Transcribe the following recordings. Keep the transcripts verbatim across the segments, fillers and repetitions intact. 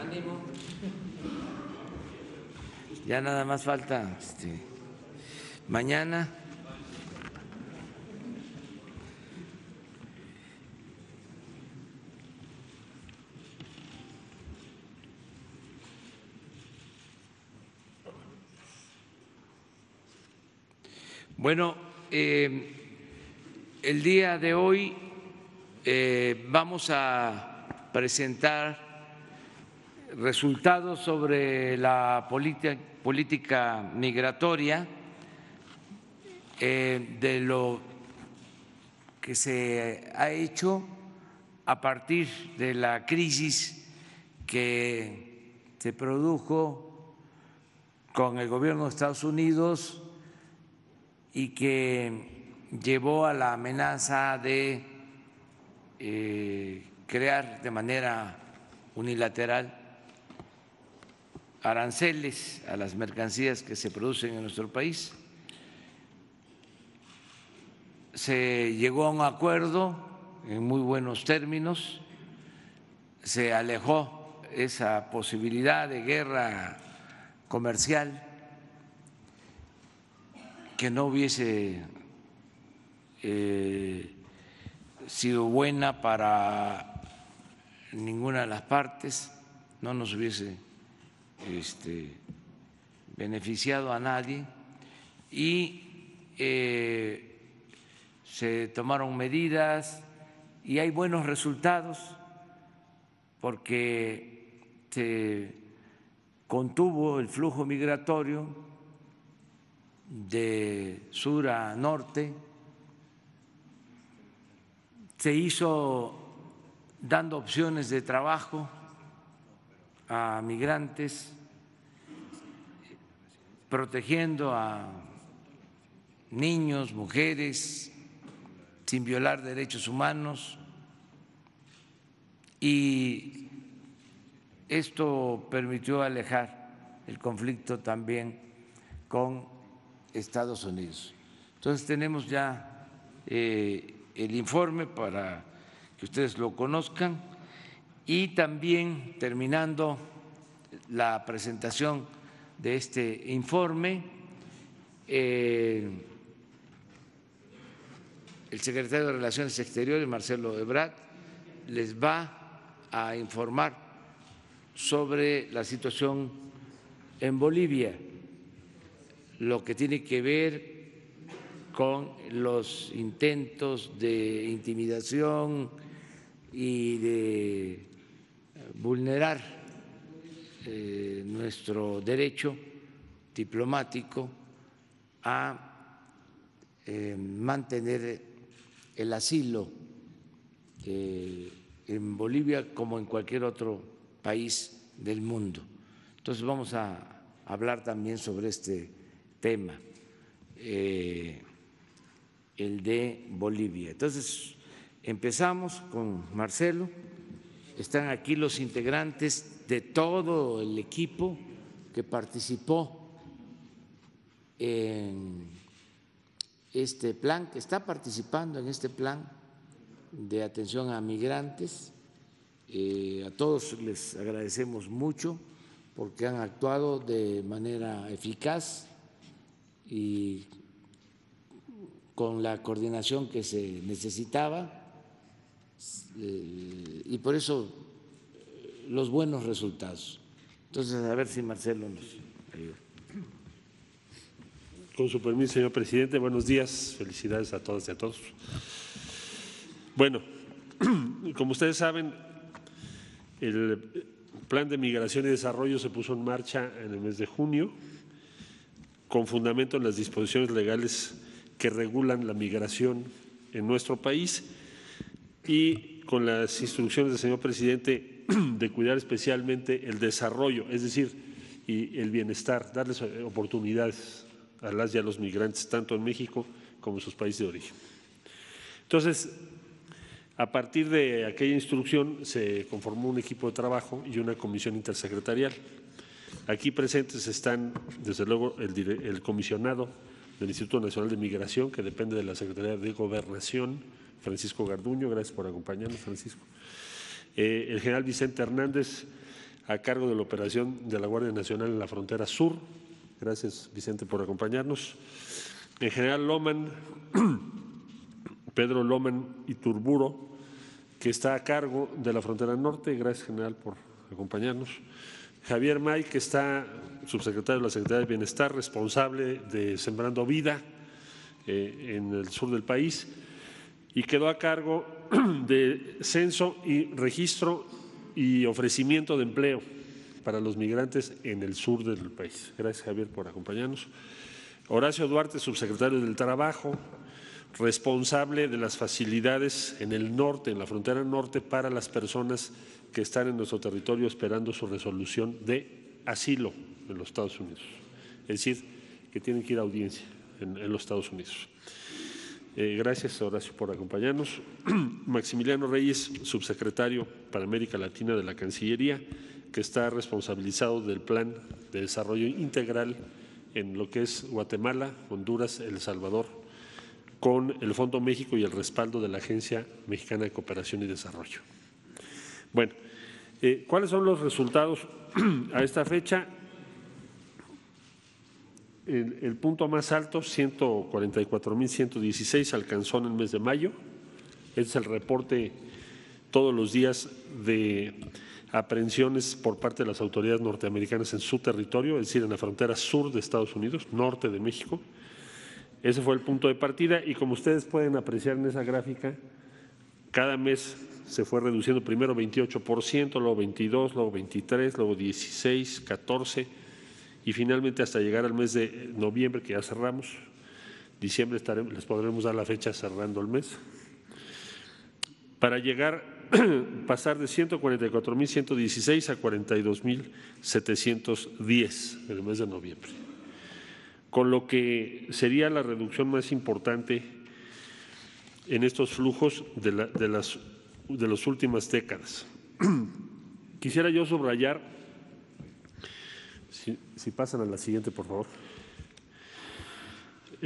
Ánimo. Ya nada más falta este, mañana. Bueno, eh, el día de hoy eh, vamos a presentar resultados sobre la política, política migratoria, eh, de lo que se ha hecho a partir de la crisis que se produjo con el gobierno de Estados Unidos y que llevó a la amenaza de eh, crear de manera unilateral aranceles a las mercancías que se producen en nuestro país. Se llegó a un acuerdo en muy buenos términos, se alejó esa posibilidad de guerra comercial que no hubiese eh, sido buena para ninguna de las partes, no nos hubiese este, beneficiado a nadie, y eh, se tomaron medidas y hay buenos resultados porque se contuvo el flujo migratorio de sur a norte, se hizo dando opciones de trabajo a migrantes, protegiendo a niños, mujeres, sin violar derechos humanos, y esto permitió alejar el conflicto también con Estados Unidos. Entonces tenemos ya eh, el informe para que ustedes lo conozcan, y también, terminando la presentación de este informe, eh, el secretario de Relaciones Exteriores, Marcelo Ebrard, les va a informar sobre la situación en Bolivia, lo que tiene que ver con los intentos de intimidación y de vulnerar eh, nuestro derecho diplomático a eh, mantener el asilo eh, en Bolivia como en cualquier otro país del mundo. Entonces vamos a hablar también sobre este tema, eh, el de Bolivia. Entonces, empezamos con Marcelo. Están aquí los integrantes de todo el equipo que participó en este plan, que está participando en este plan de atención a migrantes. Eh, a todos les agradecemos mucho porque han actuado de manera eficaz y con la coordinación que se necesitaba, y por eso los buenos resultados. Entonces, a ver si Marcelo nos ayuda. Con su permiso, señor presidente, buenos días, felicidades a todas y a todos. Bueno, como ustedes saben, el Plan de Migración y Desarrollo se puso en marcha en el mes de junio, con fundamento en las disposiciones legales que regulan la migración en nuestro país y con las instrucciones del señor presidente de cuidar especialmente el desarrollo, es decir, y el bienestar, darles oportunidades a las y a los migrantes, tanto en México como en sus países de origen. Entonces, a partir de aquella instrucción se conformó un equipo de trabajo y una comisión intersecretarial. Aquí presentes están, desde luego, el, el comisionado del Instituto Nacional de Migración, que depende de la Secretaría de Gobernación, Francisco Garduño. Gracias por acompañarnos, Francisco. Eh, el general Vicente Hernández, a cargo de la operación de la Guardia Nacional en la frontera sur. Gracias, Vicente, por acompañarnos. El general Lohmann, Pedro Lohmann Iturburu, que está a cargo de la frontera norte. Gracias, general, por acompañarnos. Javier May, que está subsecretario de la Secretaría de Bienestar, responsable de Sembrando Vida eh, en el sur del país, y quedó a cargo de censo y registro y ofrecimiento de empleo para los migrantes en el sur del país. Gracias, Javier, por acompañarnos. Horacio Duarte, subsecretario del Trabajo, responsable de las facilidades en el norte, en la frontera norte, para las personas que están en nuestro territorio esperando su resolución de asilo en los Estados Unidos, es decir, que tienen que ir a audiencia en, en los Estados Unidos. Eh, gracias, Horacio, por acompañarnos. Maximiliano Reyes, subsecretario para América Latina de la Cancillería, que está responsabilizado del Plan de Desarrollo Integral en lo que es Guatemala, Honduras, El Salvador, con el Fondo México y el respaldo de la Agencia Mexicana de Cooperación y Desarrollo. Bueno, eh, ¿cuáles son los resultados a esta fecha? El, el punto más alto, ciento cuarenta y cuatro mil ciento dieciséis, alcanzó en el mes de mayo. Este es el reporte todos los días de aprehensiones por parte de las autoridades norteamericanas en su territorio, es decir, en la frontera sur de Estados Unidos, norte de México. Ese fue el punto de partida y, como ustedes pueden apreciar en esa gráfica, cada mes se fue reduciendo, primero veintiocho por ciento, luego veintidós por ciento, luego veintitrés por ciento, luego dieciséis por ciento, catorce por ciento y finalmente hasta llegar al mes de noviembre, que ya cerramos. Diciembre estaremos, les podremos dar la fecha cerrando el mes, para llegar pasar de ciento cuarenta y cuatro mil ciento dieciséis a cuarenta y dos mil setecientos diez en el mes de noviembre, con lo que sería la reducción más importante en estos flujos de, la, de, las, de las últimas décadas. Quisiera yo subrayar, si, si pasan a la siguiente, por favor,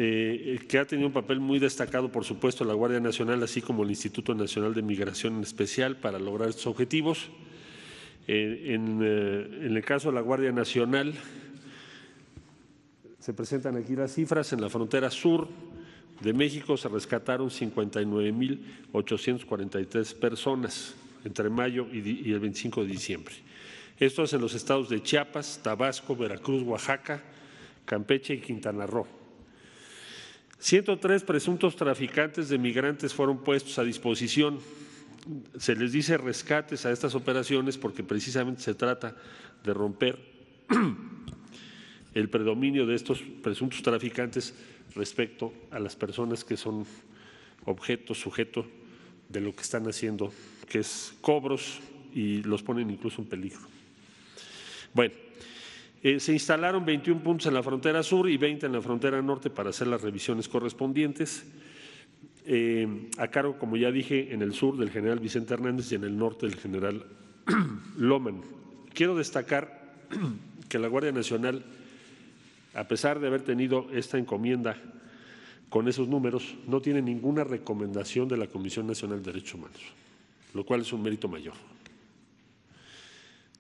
Eh, que ha tenido un papel muy destacado, por supuesto, la Guardia Nacional, así como el Instituto Nacional de Migración en especial, para lograr estos objetivos. Eh, en, eh, en el caso de la Guardia Nacional, se presentan aquí las cifras. En la frontera sur de México se rescataron cincuenta y nueve mil ochocientas cuarenta y tres personas entre mayo y, y el veinticinco de diciembre. Esto es en los estados de Chiapas, Tabasco, Veracruz, Oaxaca, Campeche y Quintana Roo. ciento tres presuntos traficantes de migrantes fueron puestos a disposición. Se les dice rescates a estas operaciones porque precisamente se trata de romper el predominio de estos presuntos traficantes respecto a las personas que son objeto, sujeto de lo que están haciendo, que es cobros, y los ponen incluso en peligro. Bueno. Eh, se instalaron veintiún puntos en la frontera sur y veinte en la frontera norte para hacer las revisiones correspondientes, eh, a cargo, como ya dije, en el sur del general Vicente Hernández y en el norte del general Lohmann. Quiero destacar que la Guardia Nacional, a pesar de haber tenido esta encomienda con esos números, no tiene ninguna recomendación de la Comisión Nacional de Derechos Humanos, lo cual es un mérito mayor.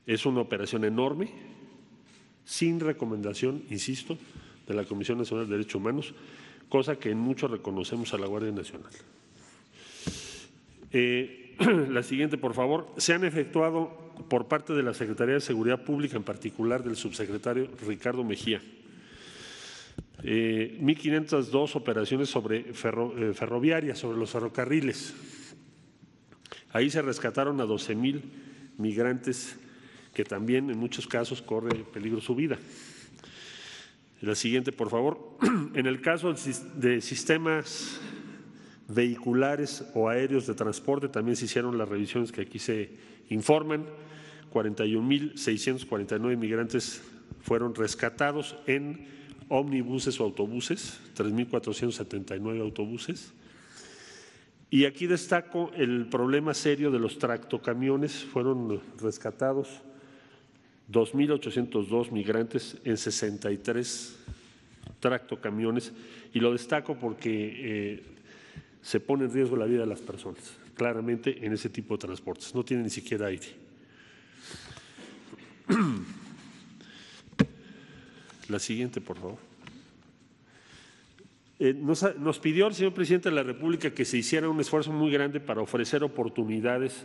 Es una operación enorme, sin recomendación, insisto, de la Comisión Nacional de Derechos Humanos, cosa que en mucho reconocemos a la Guardia Nacional. Eh, la siguiente, por favor. Se han efectuado por parte de la Secretaría de Seguridad Pública, en particular del subsecretario Ricardo Mejía, eh, mil quinientas dos operaciones sobre ferro, eh, ferroviarias, sobre los ferrocarriles. Ahí se rescataron a doce mil migrantes que también en muchos casos corre peligro su vida. La siguiente, por favor. En el caso de sistemas vehiculares o aéreos de transporte, también se hicieron las revisiones que aquí se informan. cuarenta y un mil seiscientos cuarenta y nueve migrantes fueron rescatados en ómnibuses o autobuses, tres mil cuatrocientos setenta y nueve autobuses. Y aquí destaco el problema serio de los tractocamiones. Fueron rescatados dos mil ochocientos dos migrantes en sesenta y tres tractocamiones, y lo destaco porque eh, se pone en riesgo la vida de las personas. claramente en ese tipo de transportes. No tiene ni siquiera aire. La siguiente, por favor. Eh, nos, nos pidió el señor presidente de la República que se hiciera un esfuerzo muy grande para ofrecer oportunidades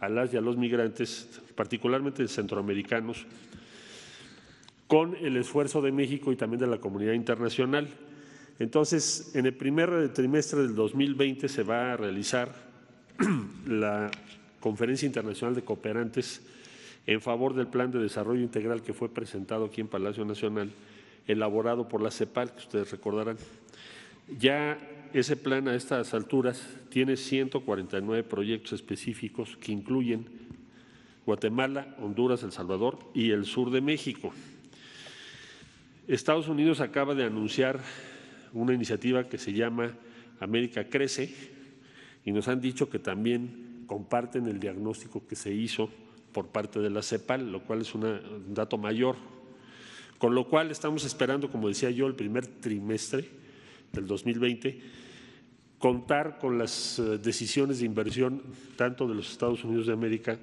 a las y a los migrantes, particularmente centroamericanos, con el esfuerzo de México y también de la comunidad internacional. Entonces, en el primer trimestre del dos mil veinte se va a realizar la Conferencia Internacional de Cooperantes en favor del Plan de Desarrollo Integral que fue presentado aquí en Palacio Nacional, elaborado por la Cepal, que ustedes recordarán. Ya ese plan a estas alturas tiene ciento cuarenta y nueve proyectos específicos que incluyen Guatemala, Honduras, El Salvador y el sur de México. Estados Unidos acaba de anunciar una iniciativa que se llama América Crece y nos han dicho que también comparten el diagnóstico que se hizo por parte de la Cepal, lo cual es una, un dato mayor. Con lo cual estamos esperando, como decía yo, el primer trimestre del dos mil veinte, contar con las decisiones de inversión tanto de los Estados Unidos de América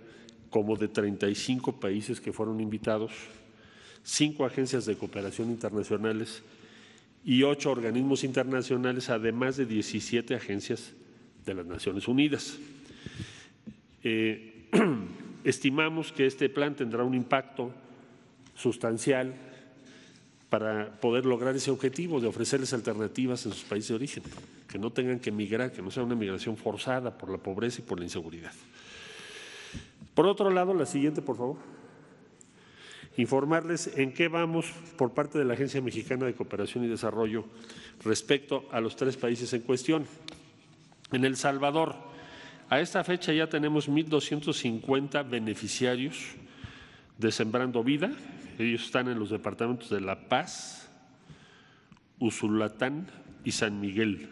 como de treinta y cinco países que fueron invitados, cinco agencias de cooperación internacionales y ocho organismos internacionales, además de diecisiete agencias de las Naciones Unidas. Eh, estimamos que este plan tendrá un impacto sustancial para poder lograr ese objetivo de ofrecerles alternativas en sus países de origen, que no tengan que migrar, que no sea una migración forzada por la pobreza y por la inseguridad. Por otro lado, la siguiente, por favor. Informarles en qué vamos por parte de la Agencia Mexicana de Cooperación y Desarrollo respecto a los tres países en cuestión. En El Salvador, a esta fecha ya tenemos mil doscientos cincuenta beneficiarios de Sembrando Vida. Ellos están en los departamentos de La Paz, Usulatán y San Miguel.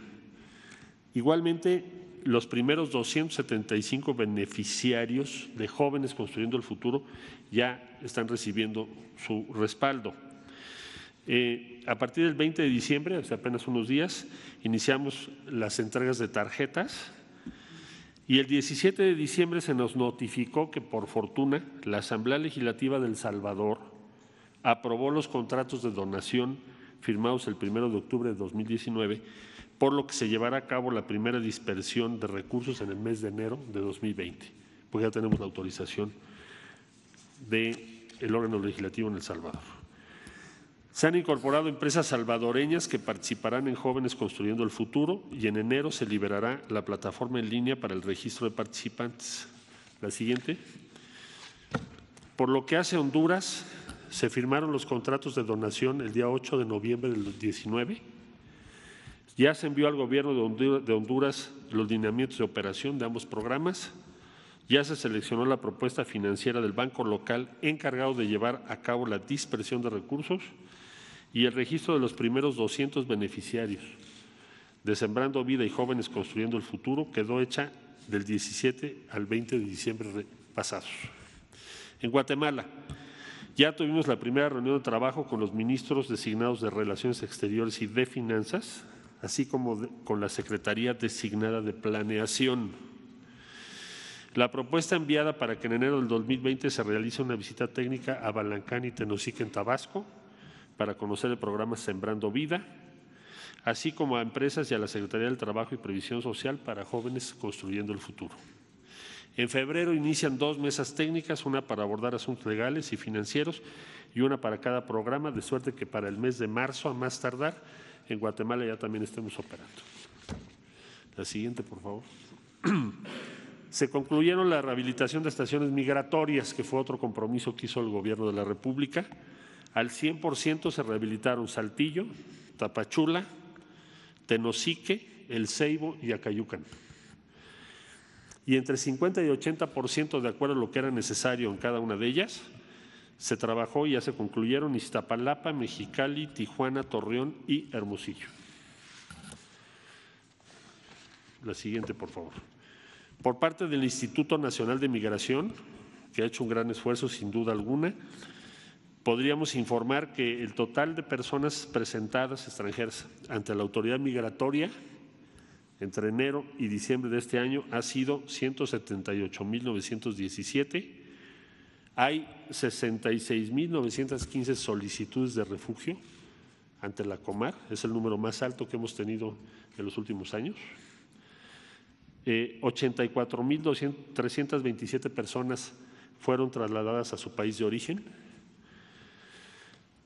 Igualmente, los primeros doscientos setenta y cinco beneficiarios de Jóvenes Construyendo el Futuro ya están recibiendo su respaldo. Eh, a partir del veinte de diciembre, hace apenas unos días, iniciamos las entregas de tarjetas y el diecisiete de diciembre se nos notificó que, por fortuna, la Asamblea Legislativa de El Salvador aprobó los contratos de donación firmados el primero de octubre de dos mil diecinueve, por lo que se llevará a cabo la primera dispersión de recursos en el mes de enero de dos mil veinte, pues ya tenemos la autorización del órgano legislativo en El Salvador. Se han incorporado empresas salvadoreñas que participarán en Jóvenes Construyendo el Futuro y en enero se liberará la plataforma en línea para el registro de participantes. La siguiente. Por lo que hace Honduras, se firmaron los contratos de donación el día ocho de noviembre del diecinueve. Ya se envió al gobierno de Honduras los lineamientos de operación de ambos programas. Ya se seleccionó la propuesta financiera del banco local encargado de llevar a cabo la dispersión de recursos y el registro de los primeros doscientos beneficiarios de Sembrando Vida y Jóvenes Construyendo el Futuro quedó hecha del diecisiete al veinte de diciembre pasados. En Guatemala, ya tuvimos la primera reunión de trabajo con los ministros designados de Relaciones Exteriores y de Finanzas, así como de, con la Secretaría designada de Planeación. La propuesta enviada para que en enero del dos mil veinte se realice una visita técnica a Balancán y Tenosique en Tabasco para conocer el programa Sembrando Vida, así como a empresas y a la Secretaría del Trabajo y Previsión Social para Jóvenes Construyendo el Futuro. En febrero inician dos mesas técnicas, una para abordar asuntos legales y financieros y una para cada programa, de suerte que para el mes de marzo, a más tardar, en Guatemala ya también estemos operando. La siguiente, por favor. Se concluyeron la rehabilitación de estaciones migratorias, que fue otro compromiso que hizo el Gobierno de la República. Al cien por ciento se rehabilitaron Saltillo, Tapachula, Tenosique, El Ceibo y Acayucan. Y entre cincuenta y ochenta por ciento, de acuerdo a lo que era necesario en cada una de ellas, se trabajó y ya se concluyeron Iztapalapa, Mexicali, Tijuana, Torreón y Hermosillo. La siguiente, por favor. Por parte del Instituto Nacional de Migración, que ha hecho un gran esfuerzo sin duda alguna, podríamos informar que el total de personas presentadas extranjeras ante la autoridad migratoria entre enero y diciembre de este año ha sido ciento setenta y ocho mil novecientos diecisiete. Hay sesenta y seis mil novecientos quince solicitudes de refugio ante la Comar, es el número más alto que hemos tenido en los últimos años. Eh, ochenta y cuatro mil trescientas veintisiete personas fueron trasladadas a su país de origen.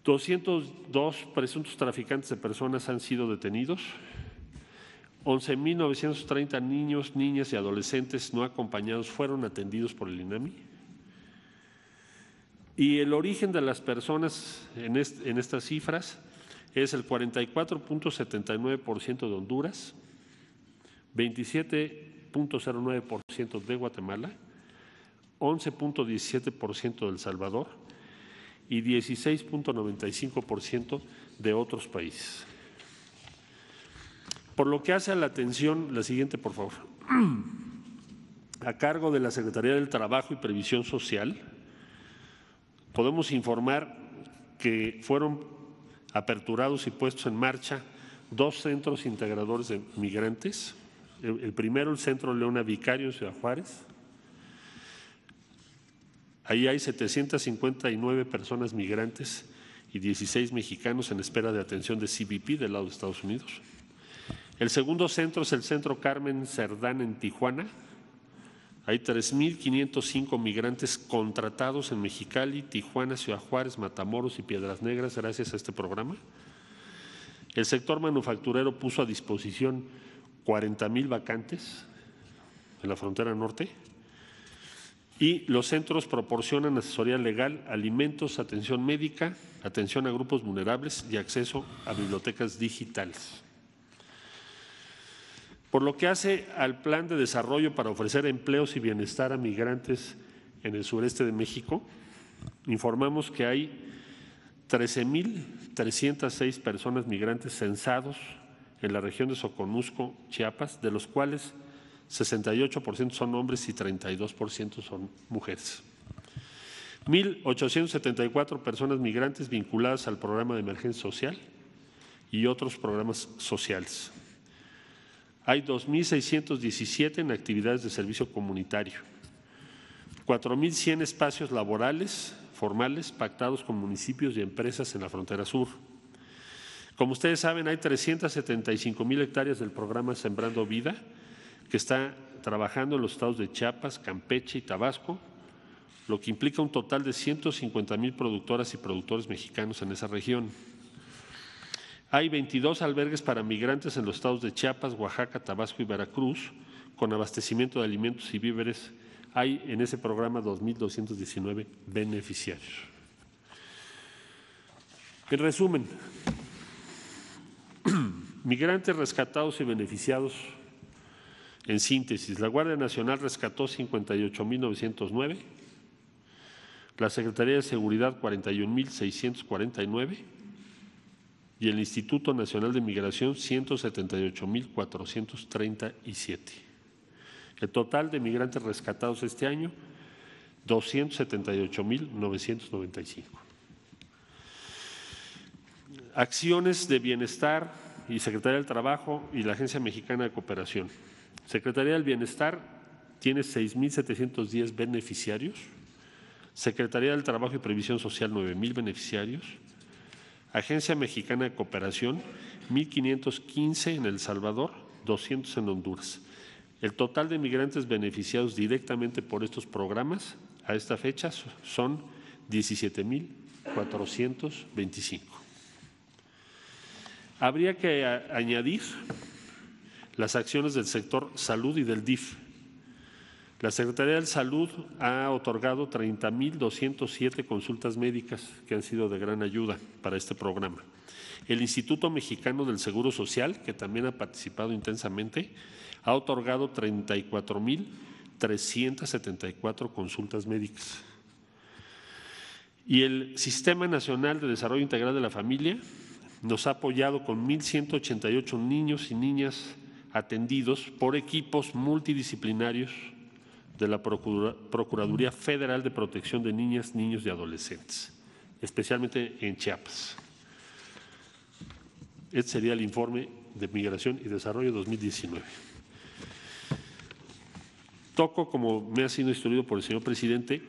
doscientos dos presuntos traficantes de personas han sido detenidos. once mil novecientos treinta niños, niñas y adolescentes no acompañados fueron atendidos por el Inami. Y el origen de las personas en, est, en estas cifras es el cuarenta y cuatro punto setenta y nueve por ciento de Honduras, veintisiete punto cero nueve por ciento de Guatemala, once punto diecisiete por ciento de El Salvador y dieciséis punto noventa y cinco por ciento de otros países. Por lo que hace a la atención, la siguiente, por favor, a cargo de la Secretaría del Trabajo y Previsión Social, podemos informar que fueron aperturados y puestos en marcha dos centros integradores de migrantes. El primero, el Centro Leona Vicario en Ciudad Juárez. Ahí hay setecientas cincuenta y nueve personas migrantes y dieciséis mexicanos en espera de atención de C B P del lado de Estados Unidos. El segundo centro es el Centro Carmen Cerdán en Tijuana. Hay tres mil quinientos cinco migrantes contratados en Mexicali, Tijuana, Ciudad Juárez, Matamoros y Piedras Negras gracias a este programa. El sector manufacturero puso a disposición cuarenta mil vacantes en la frontera norte y los centros proporcionan asesoría legal, alimentos, atención médica, atención a grupos vulnerables y acceso a bibliotecas digitales. Por lo que hace al plan de desarrollo para ofrecer empleos y bienestar a migrantes en el sureste de México, informamos que hay trece mil trescientas seis personas migrantes censados en la región de Soconusco, Chiapas, de los cuales sesenta y ocho por ciento son hombres y treinta y dos por ciento son mujeres. mil ochocientas setenta y cuatro personas migrantes vinculadas al programa de emergencia social y otros programas sociales. Hay dos mil seiscientos diecisiete en actividades de servicio comunitario, cuatro mil cien espacios laborales formales pactados con municipios y empresas en la frontera sur. Como ustedes saben, hay trescientas setenta y cinco mil hectáreas del programa Sembrando Vida, que está trabajando en los estados de Chiapas, Campeche y Tabasco, lo que implica un total de ciento cincuenta mil productoras y productores mexicanos en esa región. Hay veintidós albergues para migrantes en los estados de Chiapas, Oaxaca, Tabasco y Veracruz, con abastecimiento de alimentos y víveres. Hay en ese programa dos mil doscientos diecinueve beneficiarios. En resumen, migrantes rescatados y beneficiados en síntesis. La Guardia Nacional rescató cincuenta y ocho mil novecientos nueve, la Secretaría de Seguridad cuarenta y un mil seiscientos cuarenta y nueve, y el Instituto Nacional de Migración ciento setenta y ocho mil cuatrocientos treinta y siete. El total de migrantes rescatados este año, doscientos setenta y ocho mil novecientos noventa y cinco. Acciones de Bienestar y Secretaría del Trabajo y la Agencia Mexicana de Cooperación. Secretaría del Bienestar tiene seis mil setecientos diez beneficiarios, Secretaría del Trabajo y Previsión Social nueve mil beneficiarios, Agencia Mexicana de Cooperación, mil quinientos quince en El Salvador, doscientos en Honduras. El total de migrantes beneficiados directamente por estos programas a esta fecha son diecisiete mil cuatrocientos veinticinco. Habría que añadir las acciones del sector salud y del D I F. La Secretaría de Salud ha otorgado treinta mil doscientas siete consultas médicas que han sido de gran ayuda para este programa. El Instituto Mexicano del Seguro Social, que también ha participado intensamente, ha otorgado treinta y cuatro mil trescientas setenta y cuatro consultas médicas. Y el Sistema Nacional de Desarrollo Integral de la Familia nos ha apoyado con mil ciento ochenta y ocho niños y niñas atendidos por equipos multidisciplinarios de la Procur- Procuraduría Federal de Protección de Niñas, Niños y Adolescentes, especialmente en Chiapas. Este sería el informe de Migración y Desarrollo dos mil diecinueve. Toco, como me ha sido instruido por el señor presidente,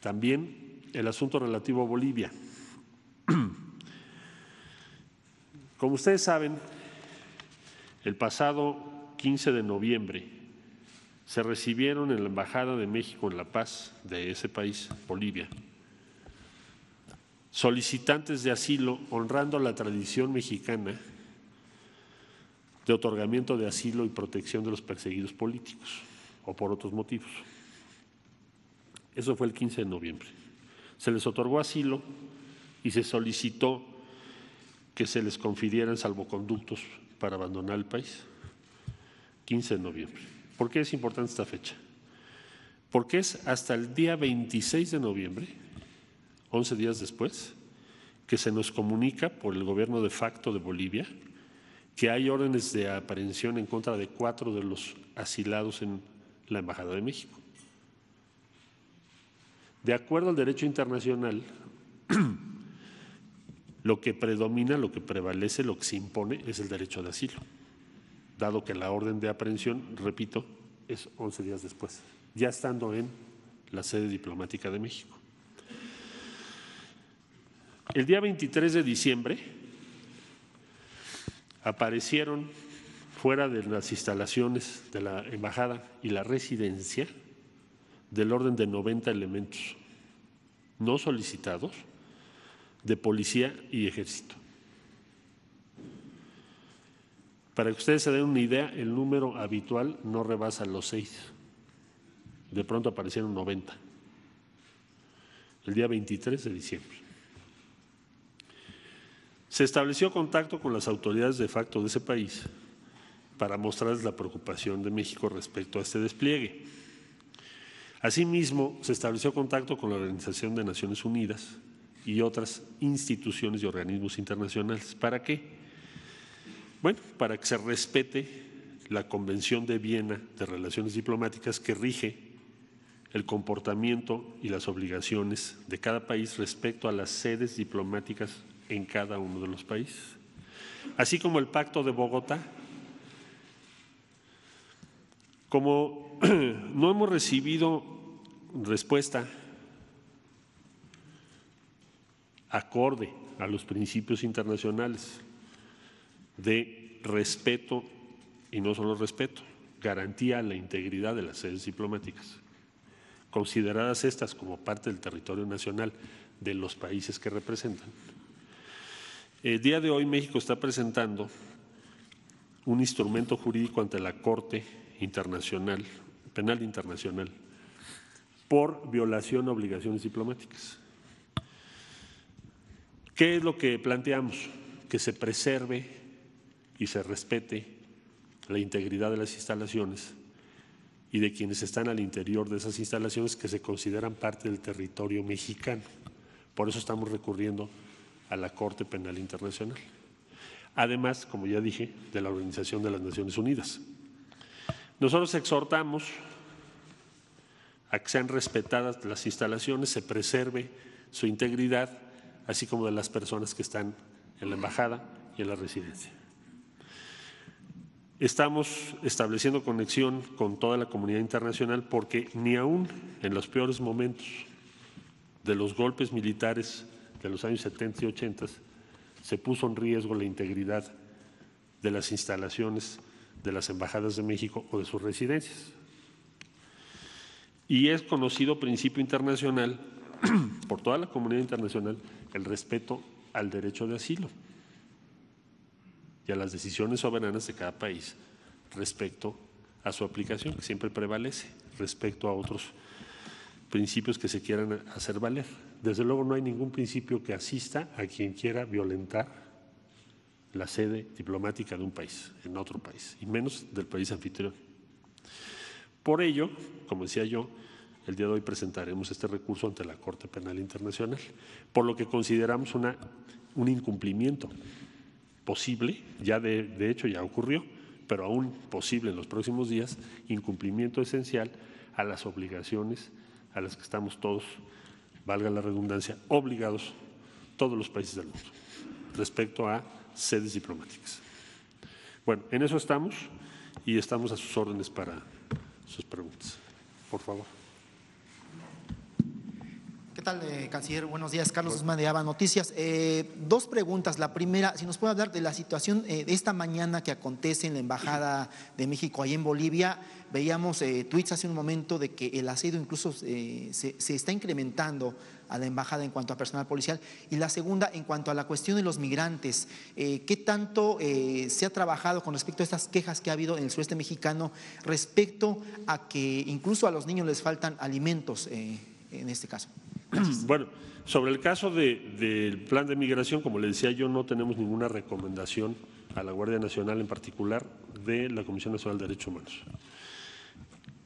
también el asunto relativo a Bolivia. Como ustedes saben, el pasado quince de noviembre se recibieron en la Embajada de México en La Paz, de ese país, Bolivia, solicitantes de asilo, honrando la tradición mexicana de otorgamiento de asilo y protección de los perseguidos políticos o por otros motivos. Eso fue el quince de noviembre. Se les otorgó asilo y se solicitó que se les confirieran salvoconductos para abandonar el país. quince de noviembre. ¿Por qué es importante esta fecha? Porque es hasta el día veintiséis de noviembre, once días después, que se nos comunica por el gobierno de facto de Bolivia que hay órdenes de aprehensión en contra de cuatro de los asilados en la Embajada de México. De acuerdo al derecho internacional, lo que predomina, lo que prevalece, lo que se impone es el derecho de asilo, dado que la orden de aprehensión, repito, es once días después, ya estando en la sede diplomática de México. El día veintitrés de diciembre aparecieron fuera de las instalaciones de la embajada y la residencia del orden de noventa elementos no solicitados de policía y ejército. Para que ustedes se den una idea, el número habitual no rebasa los seis. De pronto aparecieron noventa, el día veintitrés de diciembre. Se estableció contacto con las autoridades de facto de ese país para mostrarles la preocupación de México respecto a este despliegue. Asimismo, se estableció contacto con la Organización de Naciones Unidas y otras instituciones y organismos internacionales. ¿Para qué? Bueno, para que se respete la Convención de Viena de Relaciones Diplomáticas, que rige el comportamiento y las obligaciones de cada país respecto a las sedes diplomáticas en cada uno de los países, así como el Pacto de Bogotá. Como no hemos recibido respuesta acorde a los principios internacionales de respeto, y no solo respeto, garantía a la integridad de las sedes diplomáticas, consideradas estas como parte del territorio nacional de los países que representan. El día de hoy México está presentando un instrumento jurídico ante la Corte Internacional, Penal Internacional, por violación a obligaciones diplomáticas. ¿Qué es lo que planteamos? Que se preserve y se respete la integridad de las instalaciones y de quienes están al interior de esas instalaciones, que se consideran parte del territorio mexicano. Por eso estamos recurriendo a la Corte Penal Internacional. Además, como ya dije, de la Organización de las Naciones Unidas. Nosotros exhortamos a que sean respetadas las instalaciones, se preserve su integridad, así como de las personas que están en la embajada y en la residencia. Estamos estableciendo conexión con toda la comunidad internacional, porque ni aún en los peores momentos de los golpes militares de los años setenta y ochenta se puso en riesgo la integridad de las instalaciones de las embajadas de México o de sus residencias. Y es conocido principio internacional por toda la comunidad internacional el respeto al derecho de asilo y a las decisiones soberanas de cada país respecto a su aplicación, que siempre prevalece respecto a otros principios que se quieran hacer valer. Desde luego no hay ningún principio que asista a quien quiera violentar la sede diplomática de un país, en otro país, y menos del país anfitrión. Por ello, como decía yo, el día de hoy presentaremos este recurso ante la Corte Penal Internacional, por lo que consideramos una, un incumplimiento posible, ya de, de hecho ya ocurrió, pero aún posible en los próximos días, incumplimiento esencial a las obligaciones a las que estamos todos, valga la redundancia, obligados todos los países del mundo respecto a sedes diplomáticas. Bueno, en eso estamos y estamos a sus órdenes para sus preguntas. Por favor. ¿Qué tal, eh, canciller? Buenos días. Carlos Guzmán de A B A Noticias. Eh, dos preguntas. La primera, si nos puede hablar de la situación eh, de esta mañana que acontece en la Embajada de México ahí en Bolivia. Veíamos eh, tweets hace un momento de que el asedio incluso eh, se, se está incrementando a la Embajada en cuanto a personal policial. Y la segunda, en cuanto a la cuestión de los migrantes, eh, ¿qué tanto eh, se ha trabajado con respecto a estas quejas que ha habido en el sureste mexicano respecto a que incluso a los niños les faltan alimentos eh, en este caso? Gracias. Bueno, sobre el caso de, del plan de migración, como le decía yo, no tenemos ninguna recomendación a la Guardia Nacional en particular de la Comisión Nacional de Derechos Humanos.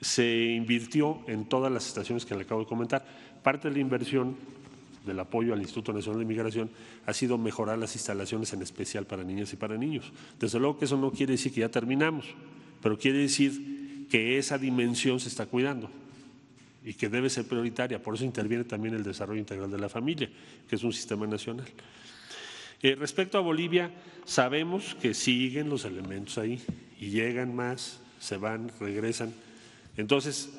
Se invirtió en todas las estaciones que le acabo de comentar. Parte de la inversión del apoyo al Instituto Nacional de Migración ha sido mejorar las instalaciones, en especial para niñas y para niños. Desde luego que eso no quiere decir que ya terminamos, pero quiere decir que esa dimensión se está cuidando y que debe ser prioritaria. Por eso interviene también el desarrollo integral de la familia, que es un sistema nacional. Eh, respecto a Bolivia, sabemos que siguen los elementos ahí y llegan más, se van, regresan. Entonces,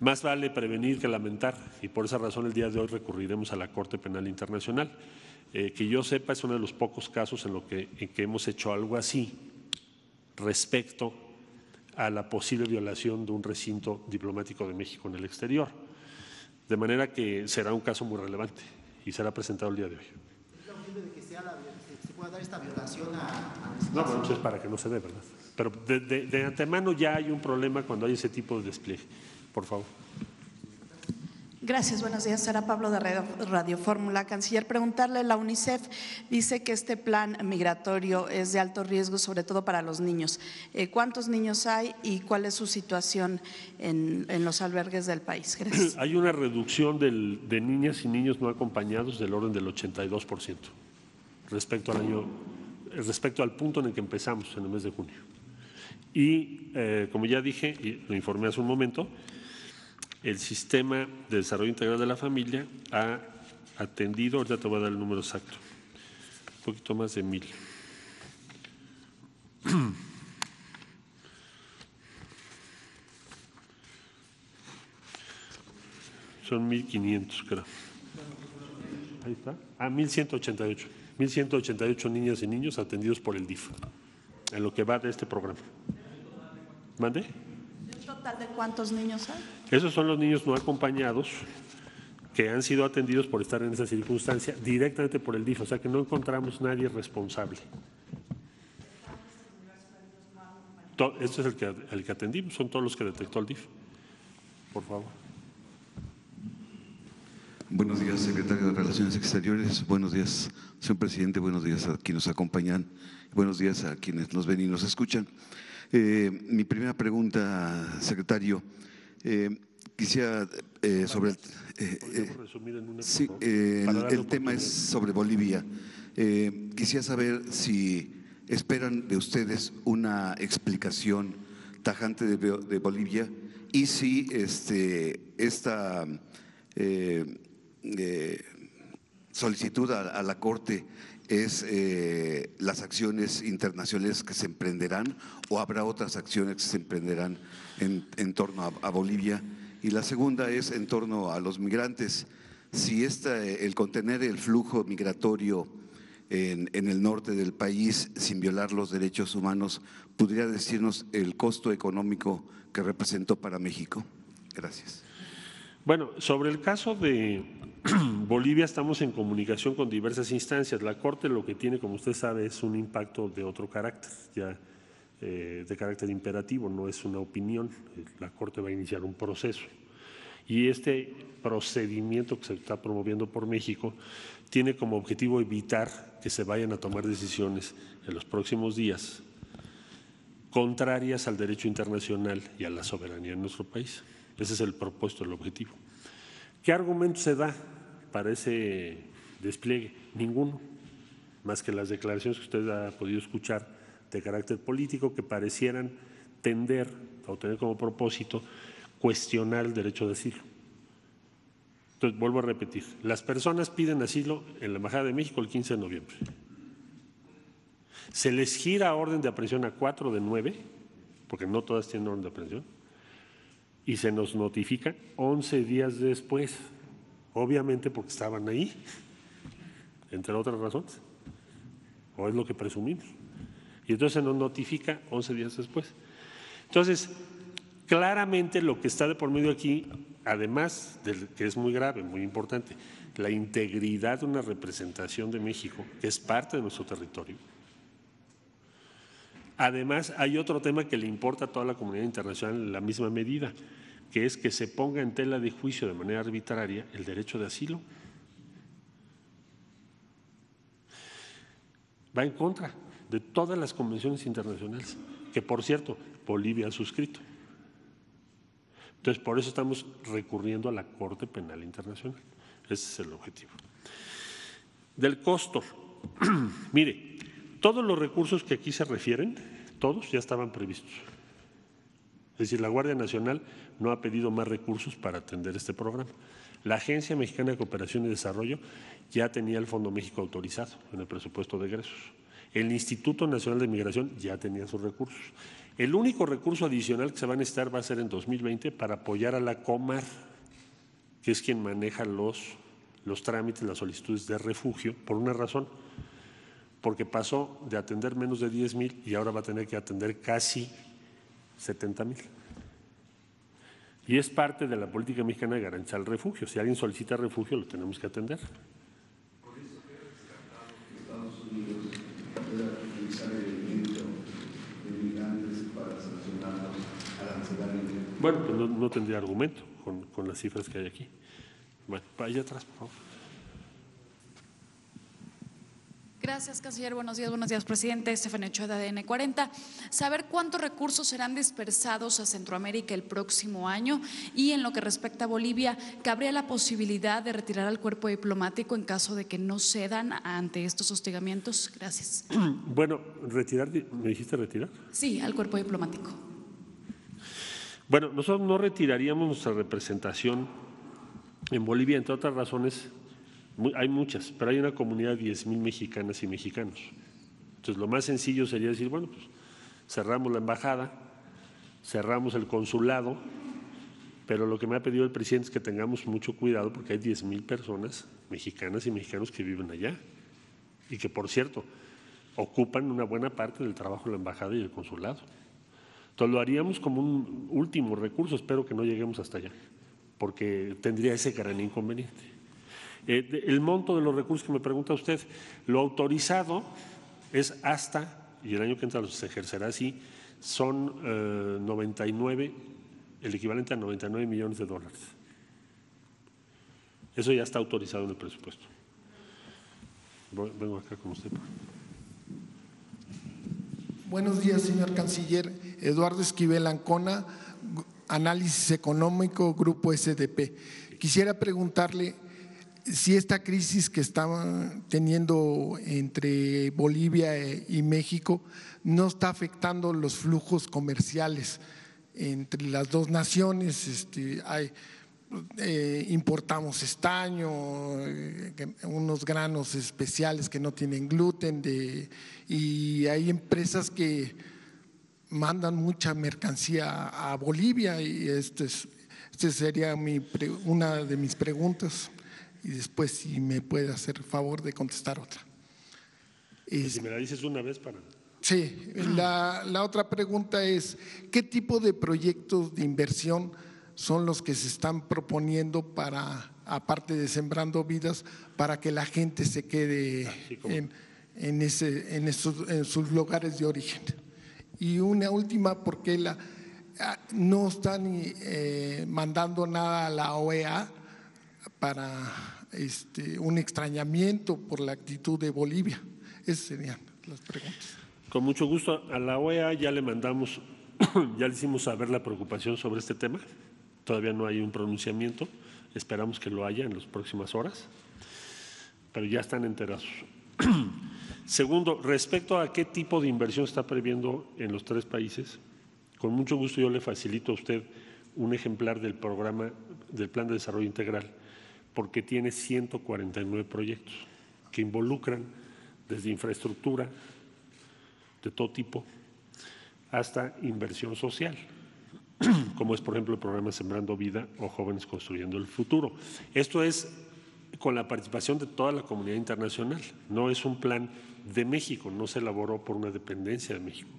más vale prevenir que lamentar, y por esa razón el día de hoy recurriremos a la Corte Penal Internacional. Eh, que yo sepa es uno de los pocos casos en los que, en que hemos hecho algo así respecto a la posible violación de un recinto diplomático de México en el exterior. De manera que será un caso muy relevante y será presentado el día de hoy. ¿Es posible de que sea la, se pueda dar esta violación a, a no, bueno, pues es para que no se dé, ¿verdad? Pero de, de, de antemano ya hay un problema cuando hay ese tipo de despliegue. Por favor. Gracias, buenos días. Sara Pablo de Radio, Radio Fórmula. Canciller, preguntarle, la UNICEF dice que este plan migratorio es de alto riesgo, sobre todo para los niños. Eh, ¿Cuántos niños hay y cuál es su situación en, en los albergues del país? Gracias. Hay una reducción del, de niñas y niños no acompañados del orden del ochenta y dos por ciento respecto al año, respecto al punto en el que empezamos en el mes de junio. Y eh, como ya dije, y lo informé hace un momento, el sistema de desarrollo integral de la familia ha atendido, ahorita te voy a dar el número exacto, un poquito más de mil. Son mil quinientos, creo. Ahí está. Ah, mil ciento ochenta y ocho. mil ciento ochenta y ocho niñas y niños atendidos por el D I F, en lo que va de este programa. ¿Mande? ¿Total de cuántos niños hay? Esos son los niños no acompañados que han sido atendidos por estar en esa circunstancia directamente por el D I F, o sea que no encontramos nadie responsable. Este es el que, el que atendimos, son todos los que detectó el D I F. Por favor. Buenos días, secretario de Relaciones Exteriores. Buenos días, señor presidente. Buenos días a quienes nos acompañan. Buenos días a quienes nos ven y nos escuchan. Eh, mi primera pregunta, secretario, eh, quisiera eh, sobre el, eh, eh, sí, eh, el, el tema es sobre Bolivia. Eh, quisiera saber si esperan de ustedes una explicación tajante de, de Bolivia y si este, esta eh, eh, solicitud a, a la Corte es eh, las acciones internacionales que se emprenderán o habrá otras acciones que se emprenderán en, en torno a, a Bolivia. Y la segunda es en torno a los migrantes, si esta, el contener el flujo migratorio en, en el norte del país sin violar los derechos humanos, ¿podría decirnos el costo económico que representó para México? Gracias. Bueno, sobre el caso de Bolivia estamos en comunicación con diversas instancias. La Corte lo que tiene, como usted sabe, es un impacto de otro carácter, ya eh, de carácter imperativo, no es una opinión. La Corte va a iniciar un proceso y este procedimiento que se está promoviendo por México tiene como objetivo evitar que se vayan a tomar decisiones en los próximos días contrarias al derecho internacional y a la soberanía de nuestro país. Ese es el propósito, el objetivo. ¿Qué argumento se da para ese despliegue? Ninguno, más que las declaraciones que usted ha podido escuchar de carácter político que parecieran tender o tener como propósito cuestionar el derecho de asilo. Entonces, vuelvo a repetir, las personas piden asilo en la Embajada de México el quince de noviembre. Se les gira orden de aprehensión a cuatro de nueve, porque no todas tienen orden de aprehensión, y se nos notifica once días después, obviamente porque estaban ahí, entre otras razones, o es lo que presumimos. Y entonces se nos notifica once días después. Entonces, claramente lo que está de por medio aquí, además del que es muy grave, muy importante, la integridad de una representación de México, que es parte de nuestro territorio. Además, hay otro tema que le importa a toda la comunidad internacional en la misma medida, que es que se ponga en tela de juicio de manera arbitraria el derecho de asilo. Va en contra de todas las convenciones internacionales, que por cierto, Bolivia ha suscrito. Entonces, por eso estamos recurriendo a la Corte Penal Internacional. Ese es el objetivo. Del costo, mire, todos los recursos que aquí se refieren, todos ya estaban previstos. Es decir, la Guardia Nacional no ha pedido más recursos para atender este programa. La Agencia Mexicana de Cooperación y Desarrollo ya tenía el Fondo México autorizado en el presupuesto de egresos. El Instituto Nacional de Migración ya tenía sus recursos. El único recurso adicional que se va a necesitar va a ser en dos mil veinte para apoyar a la Comar, que es quien maneja los, los trámites, las solicitudes de refugio, por una razón, porque pasó de atender menos de diez mil y ahora va a tener que atender casi setenta mil. Y es parte de la política mexicana de garantizar el refugio. Si alguien solicita refugio, lo tenemos que atender. Por eso queda descartado que Estados Unidos pueda utilizar el elemento de migrantes para sancionar arancelariamente. Bueno, pues no, no tendría argumento con, con las cifras que hay aquí. Bueno, allá atrás, por favor. Gracias, canciller. Buenos días, buenos días, presidente. Estefan Ochoa, de A D N cuarenta. Saber cuántos recursos serán dispersados a Centroamérica el próximo año y, en lo que respecta a Bolivia, ¿cabría la posibilidad de retirar al cuerpo diplomático en caso de que no cedan ante estos hostigamientos? Gracias. Bueno, retirar, ¿me dijiste retirar? Sí, al cuerpo diplomático. Bueno, nosotros no retiraríamos nuestra representación en Bolivia, entre otras razones. Hay muchas, pero hay una comunidad de diez mil mexicanas y mexicanos. Entonces, lo más sencillo sería decir, bueno, pues cerramos la embajada, cerramos el consulado, pero lo que me ha pedido el presidente es que tengamos mucho cuidado porque hay diez mil personas mexicanas y mexicanos que viven allá y que, por cierto, ocupan una buena parte del trabajo de la embajada y el consulado. Entonces, lo haríamos como un último recurso, espero que no lleguemos hasta allá, porque tendría ese gran inconveniente. El monto de los recursos que me pregunta usted, lo autorizado es hasta, y el año que entra se ejercerá así, son noventa y nueve, el equivalente a noventa y nueve millones de dólares. Eso ya está autorizado en el presupuesto. Vengo acá con usted. Buenos días, señor canciller. Eduardo Esquivel Ancona, Análisis Económico, Grupo S D P. Quisiera preguntarle si esta crisis que están teniendo entre Bolivia y México no está afectando los flujos comerciales entre las dos naciones. Este, hay, eh, importamos estaño, unos granos especiales que no tienen gluten, de, y hay empresas que mandan mucha mercancía a Bolivia, y este es, este sería mi, una de mis preguntas. Y después, si me puede hacer favor de contestar otra. Y si me la dices una vez para… Sí, la, la otra pregunta es, ¿qué tipo de proyectos de inversión son los que se están proponiendo para, aparte de Sembrando Vidas, para que la gente se quede ah, sí, en, en, ese, en, esos, en sus lugares de origen? Y una última, porque la, no están eh, mandando nada a la O E A, para este, un extrañamiento por la actitud de Bolivia. Esas serían las preguntas. Con mucho gusto. A la O E A ya le mandamos, ya le hicimos saber la preocupación sobre este tema. Todavía no hay un pronunciamiento, esperamos que lo haya en las próximas horas, pero ya están enterados. Segundo, respecto a qué tipo de inversión está previendo en los tres países, con mucho gusto yo le facilito a usted un ejemplar del programa, del Plan de Desarrollo Integral, porque tiene ciento cuarenta y nueve proyectos que involucran desde infraestructura, de todo tipo, hasta inversión social, como es, por ejemplo, el programa Sembrando Vida o Jóvenes Construyendo el Futuro. Esto es con la participación de toda la comunidad internacional. No es un plan de México, no se elaboró por una dependencia de México.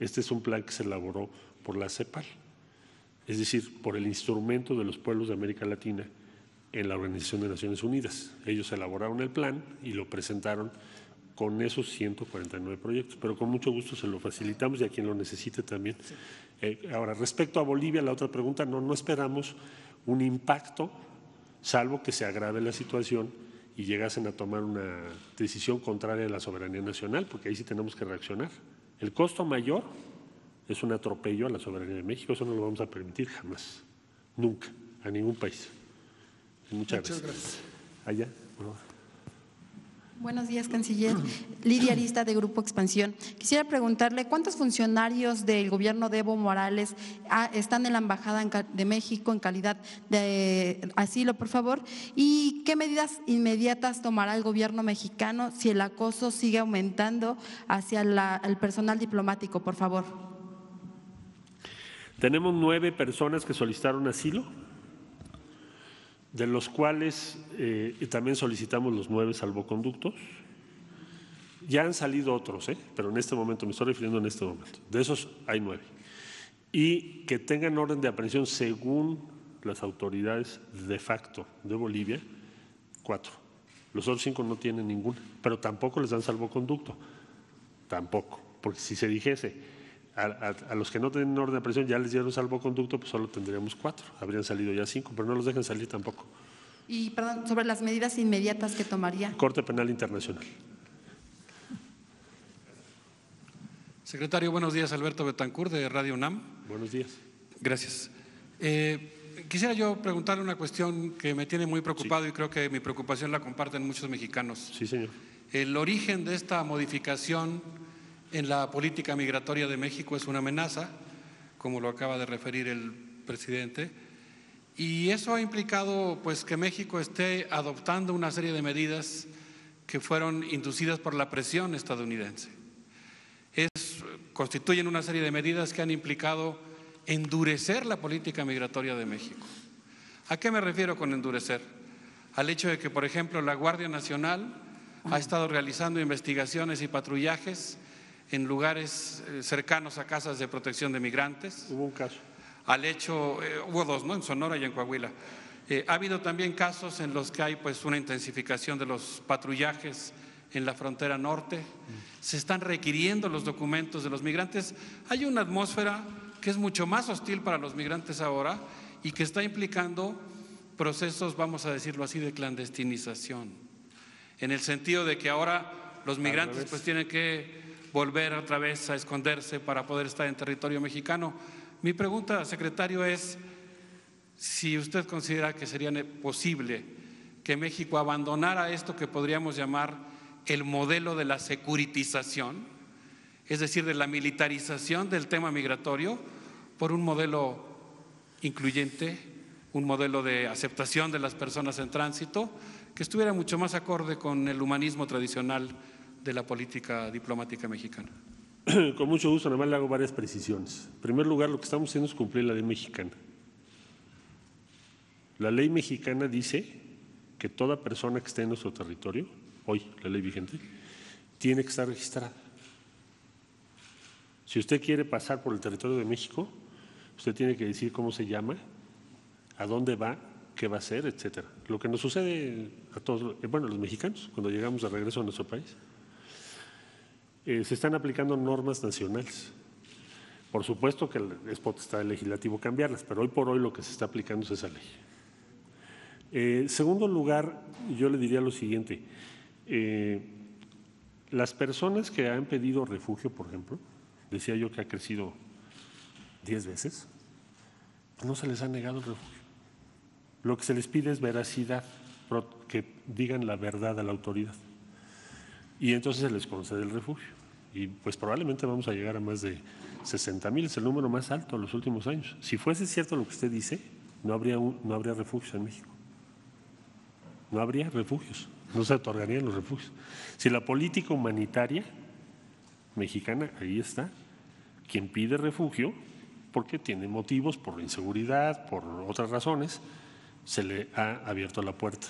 Este es un plan que se elaboró por la Cepal, es decir, por el instrumento de los pueblos de América Latina en la Organización de Naciones Unidas. Ellos elaboraron el plan y lo presentaron con esos ciento cuarenta y nueve proyectos, pero con mucho gusto se lo facilitamos y a quien lo necesite también. Sí. Eh, ahora, respecto a Bolivia, la otra pregunta, no, no esperamos un impacto, salvo que se agrave la situación y llegasen a tomar una decisión contraria a la soberanía nacional, porque ahí sí tenemos que reaccionar. El costo mayor es un atropello a la soberanía de México, eso no lo vamos a permitir jamás, nunca, a ningún país. Muchas, Muchas gracias. gracias. Allá, por favor. Buenos días, canciller. Lidia Arista, de Grupo Expansión. Quisiera preguntarle cuántos funcionarios del gobierno de Evo Morales están en la Embajada de México en calidad de asilo, por favor, y qué medidas inmediatas tomará el gobierno mexicano si el acoso sigue aumentando hacia la, el personal diplomático, por favor. Tenemos nueve personas que solicitaron asilo, de los cuales eh, también solicitamos los nueve salvoconductos. Ya han salido otros, eh, pero en este momento, me estoy refiriendo en este momento, de esos hay nueve. Y que tengan orden de aprehensión según las autoridades de facto de Bolivia, cuatro. Los otros cinco no tienen ninguna, pero tampoco les dan salvoconducto, tampoco, porque si se dijese… A, a, a los que no tienen orden de aprehensión ya les dieron salvoconducto, pues solo tendríamos cuatro, habrían salido ya cinco, pero no los dejan salir tampoco. Y perdón, sobre las medidas inmediatas que tomaría. Corte Penal Internacional. Secretario, buenos días. Alberto Betancourt, de Radio UNAM. Buenos días. Gracias. Eh, quisiera yo preguntarle una cuestión que me tiene muy preocupado, sí, y creo que mi preocupación la comparten muchos mexicanos. Sí, señor. El origen de esta modificación en la política migratoria de México es una amenaza, como lo acaba de referir el presidente, y eso ha implicado pues que México esté adoptando una serie de medidas que fueron inducidas por la presión estadounidense. Es, constituyen una serie de medidas que han implicado endurecer la política migratoria de México. ¿A qué me refiero con endurecer? Al hecho de que, por ejemplo, la Guardia Nacional ha estado realizando investigaciones y patrullajes en lugares cercanos a casas de protección de migrantes. Hubo un caso. Al hecho, eh, hubo dos, ¿no? En Sonora y en Coahuila. Eh, ha habido también casos en los que hay pues una intensificación de los patrullajes en la frontera norte. Se están requiriendo los documentos de los migrantes. Hay una atmósfera que es mucho más hostil para los migrantes ahora y que está implicando procesos, vamos a decirlo así, de clandestinización. En el sentido de que ahora los migrantes pues tienen que volver otra vez a esconderse para poder estar en territorio mexicano. Mi pregunta, secretario, es si usted considera que sería posible que México abandonara esto que podríamos llamar el modelo de la securitización, es decir, de la militarización del tema migratorio, por un modelo incluyente, un modelo de aceptación de las personas en tránsito, que estuviera mucho más acorde con el humanismo tradicional de la política diplomática mexicana. Con mucho gusto, nada más le hago varias precisiones. En primer lugar, lo que estamos haciendo es cumplir la ley mexicana. La ley mexicana dice que toda persona que esté en nuestro territorio, hoy la ley vigente, tiene que estar registrada. Si usted quiere pasar por el territorio de México, usted tiene que decir cómo se llama, a dónde va, qué va a hacer, etcétera. Lo que nos sucede a todos, bueno, los mexicanos, cuando llegamos de regreso a nuestro país. Eh, se están aplicando normas nacionales. Por supuesto que es potestad del legislativo cambiarlas, pero hoy por hoy lo que se está aplicando es esa ley. En eh, segundo lugar, yo le diría lo siguiente. Eh, las personas que han pedido refugio, por ejemplo, decía yo que ha crecido diez veces, pues no se les ha negado el refugio. Lo que se les pide es veracidad, que digan la verdad a la autoridad. Y entonces se les concede el refugio. Y pues probablemente vamos a llegar a más de sesenta mil, es el número más alto en los últimos años. Si fuese cierto lo que usted dice, no habría, un, no habría refugios en México. No habría refugios, no se otorgarían los refugios. Si la política humanitaria mexicana, ahí está, quien pide refugio porque tiene motivos por inseguridad, por otras razones, se le ha abierto la puerta.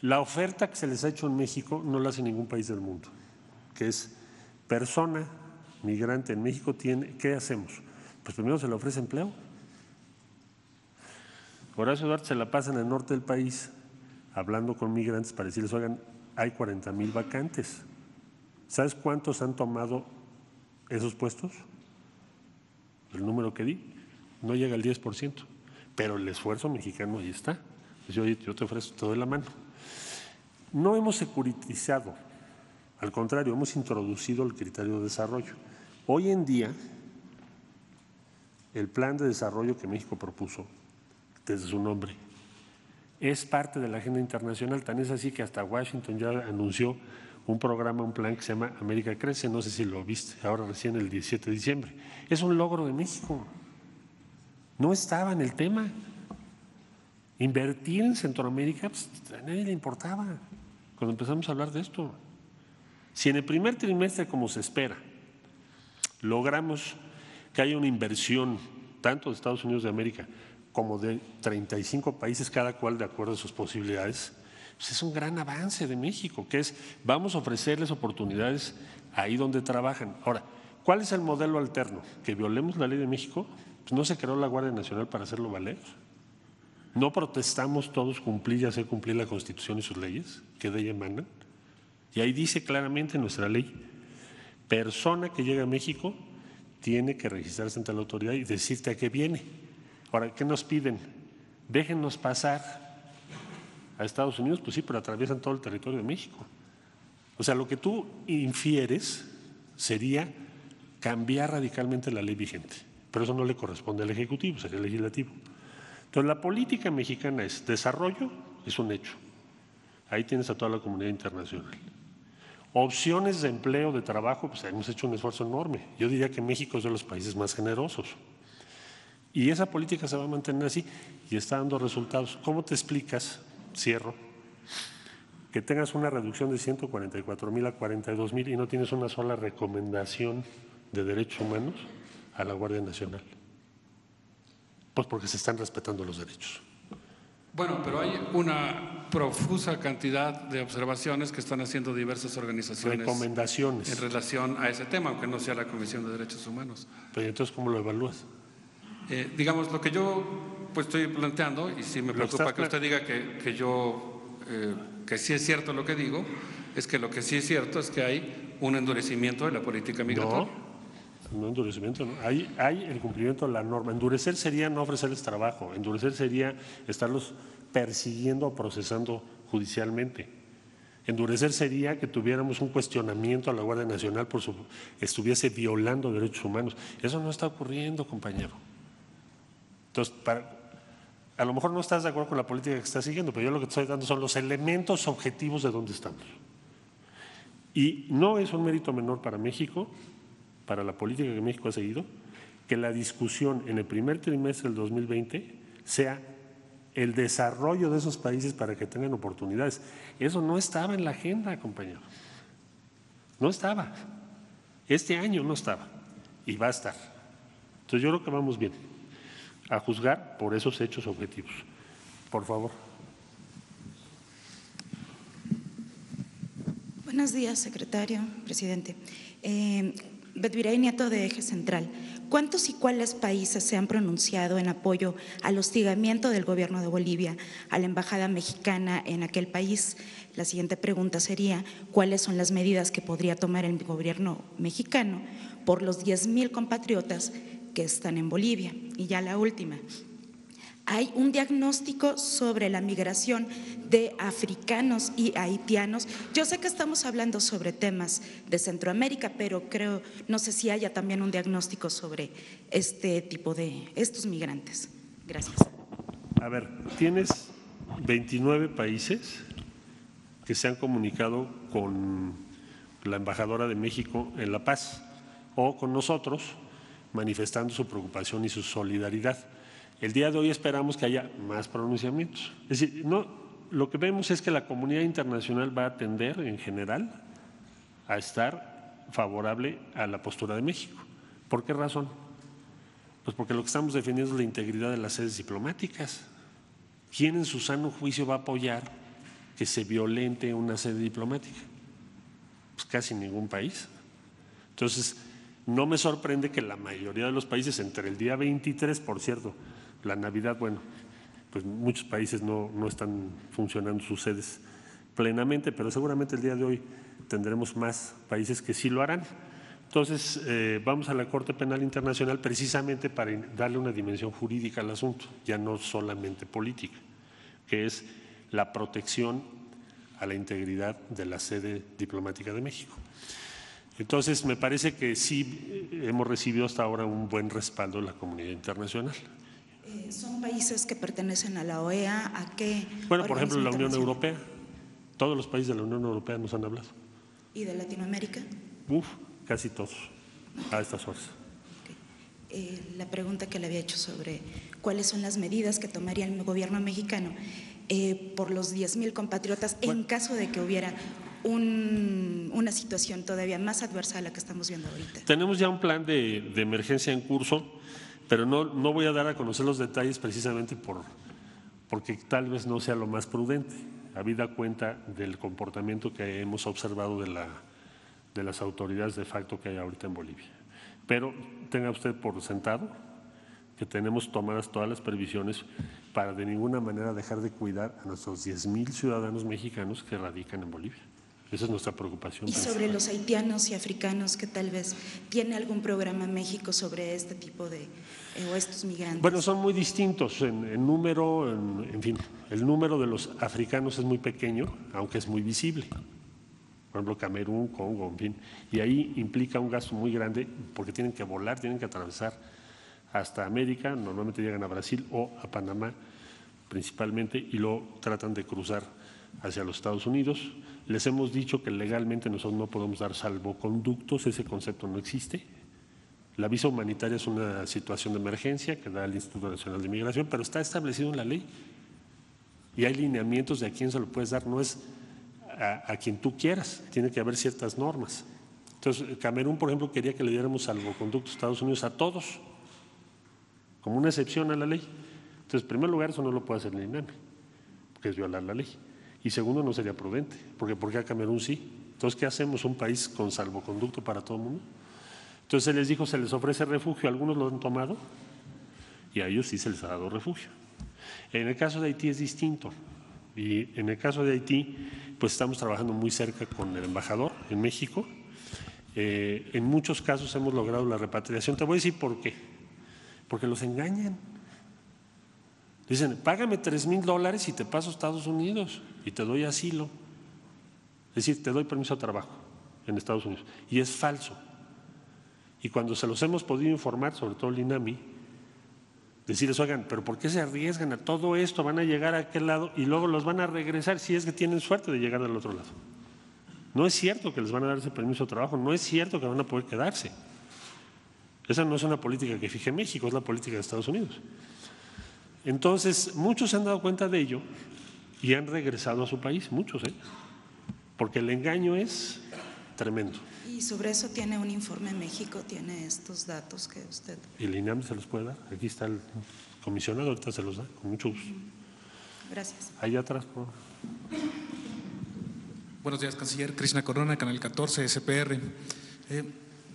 La oferta que se les ha hecho en México no la hace ningún país del mundo, que es persona migrante en México tiene, ¿qué hacemos? Pues primero se le ofrece empleo. Horacio Duarte se la pasa en el norte del país hablando con migrantes para decirles, oigan, hay cuarenta mil vacantes. ¿Sabes cuántos han tomado esos puestos? El número que di, no llega al diez por ciento, pero el esfuerzo mexicano ahí está. Yo, yo te ofrezco, te doy la mano. No hemos securitizado, al contrario, hemos introducido el criterio de desarrollo. Hoy en día, el plan de desarrollo que México propuso, desde su nombre, es parte de la agenda internacional, tan es así que hasta Washington ya anunció un programa, un plan que se llama América Crece, no sé si lo viste, ahora recién el diecisiete de diciembre. Es un logro de México, no estaba en el tema. Invertir en Centroamérica, pues, a nadie le importaba cuando empezamos a hablar de esto. Si en el primer trimestre, como se espera, logramos que haya una inversión tanto de Estados Unidos de América como de treinta y cinco países, cada cual de acuerdo a sus posibilidades, pues es un gran avance de México, que es vamos a ofrecerles oportunidades ahí donde trabajan. Ahora, ¿cuál es el modelo alterno? ¿Que violemos la ley de México? Pues no se creó la Guardia Nacional para hacerlo valer. ¿No protestamos todos cumplir y hacer cumplir la Constitución y sus leyes que de ella emanan? Y ahí dice claramente nuestra ley, persona que llega a México tiene que registrarse ante la autoridad y decirte a qué viene. Ahora, ¿qué nos piden? Déjennos pasar a Estados Unidos, pues sí, pero atraviesan todo el territorio de México. O sea, lo que tú infieres sería cambiar radicalmente la ley vigente, pero eso no le corresponde al Ejecutivo, sería el Legislativo. Entonces, la política mexicana es desarrollo, es un hecho. Ahí tienes a toda la comunidad internacional. Opciones de empleo, de trabajo, pues hemos hecho un esfuerzo enorme. Yo diría que México es de los países más generosos. Y esa política se va a mantener así y está dando resultados. ¿Cómo te explicas, cierro, que tengas una reducción de ciento cuarenta y cuatro mil a cuarenta y dos mil y no tienes una sola recomendación de derechos humanos a la Guardia Nacional? Pues porque se están respetando los derechos. Bueno, pero hay una profusa cantidad de observaciones que están haciendo diversas organizaciones. Recomendaciones. En relación a ese tema, aunque no sea la Comisión de Derechos Humanos. Pero entonces, ¿cómo lo evalúas? Eh, digamos, lo que yo pues, estoy planteando, y sí me preocupa que usted diga que, que yo, eh, que sí es cierto lo que digo, es que lo que sí es cierto es que hay un endurecimiento de la política migratoria. No. No endurecimiento, ¿no? Hay, hay el cumplimiento de la norma. Endurecer sería no ofrecerles trabajo, endurecer sería estarlos persiguiendo o procesando judicialmente. Endurecer sería que tuviéramos un cuestionamiento a la Guardia Nacional por su estuviese violando derechos humanos. Eso no está ocurriendo, compañero. Entonces, para, a lo mejor no estás de acuerdo con la política que estás siguiendo, pero yo lo que te estoy dando son los elementos objetivos de dónde estamos. Y no es un mérito menor para México, para la política que México ha seguido, que la discusión en el primer trimestre del dos mil veinte sea el desarrollo de esos países para que tengan oportunidades. Eso no estaba en la agenda, compañero. No estaba. Este año no estaba y va a estar. Entonces yo creo que vamos bien a juzgar por esos hechos objetivos. Por favor. Buenos días, secretario, presidente. Eh, Betviray Nieto, de Eje Central. ¿Cuántos y cuáles países se han pronunciado en apoyo al hostigamiento del gobierno de Bolivia a la embajada mexicana en aquel país? La siguiente pregunta sería, ¿cuáles son las medidas que podría tomar el gobierno mexicano por los diez mil compatriotas que están en Bolivia? Y ya la última. Hay un diagnóstico sobre la migración de africanos y haitianos. Yo sé que estamos hablando sobre temas de Centroamérica, pero creo, no sé si haya también un diagnóstico sobre este tipo de, estos migrantes. Gracias. A ver, tienes veintinueve países que se han comunicado con la embajadora de México en La Paz o con nosotros manifestando su preocupación y su solidaridad. El día de hoy esperamos que haya más pronunciamientos. Es decir, no, lo que vemos es que la comunidad internacional va a tender en general a estar favorable a la postura de México. ¿Por qué razón? Pues porque lo que estamos defendiendo es la integridad de las sedes diplomáticas. ¿Quién en su sano juicio va a apoyar que se violente una sede diplomática? Pues casi ningún país. Entonces, no me sorprende que la mayoría de los países, entre el día veintitrés, por cierto, la Navidad, bueno, pues muchos países no, no están funcionando sus sedes plenamente, pero seguramente el día de hoy tendremos más países que sí lo harán. Entonces, eh, vamos a la Corte Penal Internacional precisamente para darle una dimensión jurídica al asunto, ya no solamente política, que es la protección a la integridad de la sede diplomática de México. Entonces, me parece que sí hemos recibido hasta ahora un buen respaldo de la comunidad internacional. ¿Son países que pertenecen a la O E A? ¿A qué? Bueno, por ejemplo, la Unión Europea. Todos los países de la Unión Europea nos han hablado. ¿Y de Latinoamérica? Uf, casi todos, a estas horas. Okay. Eh, la pregunta que le había hecho sobre cuáles son las medidas que tomaría el gobierno mexicano eh, por los diez mil compatriotas, bueno, en caso de que hubiera un, una situación todavía más adversa a la que estamos viendo ahorita. Tenemos ya un plan de, de emergencia en curso, pero no, no voy a dar a conocer los detalles precisamente por, porque tal vez no sea lo más prudente, habida cuenta del comportamiento que hemos observado de, la, de las autoridades de facto que hay ahorita en Bolivia. Pero tenga usted por sentado que tenemos tomadas todas las previsiones para de ninguna manera dejar de cuidar a nuestros diez mil ciudadanos mexicanos que radican en Bolivia. Esa es nuestra preocupación. Y sobre los haitianos y africanos, que tal vez tiene algún programa en México sobre este tipo de eh, o estos migrantes. Bueno, son muy distintos en, en número, en, en fin, el número de los africanos es muy pequeño, aunque es muy visible. Por ejemplo, Camerún, Congo, en fin, y ahí implica un gasto muy grande porque tienen que volar, tienen que atravesar hasta América, normalmente llegan a Brasil o a Panamá principalmente y luego tratan de cruzar hacia los Estados Unidos. Les hemos dicho que legalmente nosotros no podemos dar salvoconductos, ese concepto no existe. La visa humanitaria es una situación de emergencia que da el Instituto Nacional de Migración, pero está establecido en la ley y hay lineamientos de a quién se lo puedes dar, no es a, a quien tú quieras, tiene que haber ciertas normas. Entonces, Camerún, por ejemplo, quería que le diéramos salvoconductos a Estados Unidos a todos, como una excepción a la ley. Entonces, en primer lugar, eso no lo puede hacer el Inami, porque es violar la ley. Y segundo, no sería prudente, porque ¿por qué a Camerún sí? Entonces, ¿qué hacemos? ¿Un país con salvoconducto para todo el mundo? Entonces, se les dijo, se les ofrece refugio, algunos lo han tomado y a ellos sí se les ha dado refugio. En el caso de Haití es distinto y en el caso de Haití, pues estamos trabajando muy cerca con el embajador en México. Eh, en muchos casos hemos logrado la repatriación. Te voy a decir por qué, porque los engañan. Dicen, págame tres mil dólares y te paso a Estados Unidos y te doy asilo. Es decir, te doy permiso de trabajo en Estados Unidos. Y es falso. Y cuando se los hemos podido informar, sobre todo el Inami, decirles, oigan, pero ¿por qué se arriesgan a todo esto? Van a llegar a aquel lado y luego los van a regresar si es que tienen suerte de llegar al otro lado. No es cierto que les van a dar ese permiso de trabajo, no es cierto que van a poder quedarse. Esa no es una política que fije México, es la política de Estados Unidos. Entonces, muchos se han dado cuenta de ello y han regresado a su país, muchos, ¿eh? Porque el engaño es tremendo. ¿Y sobre eso tiene un informe México? ¿Tiene estos datos que usted? El Inami se los puede dar, aquí está el comisionado, ahorita se los da, con mucho gusto. Gracias. Allá atrás, por favor. Buenos días, canciller. Krishna Corona, Canal catorce, S P R. Eh,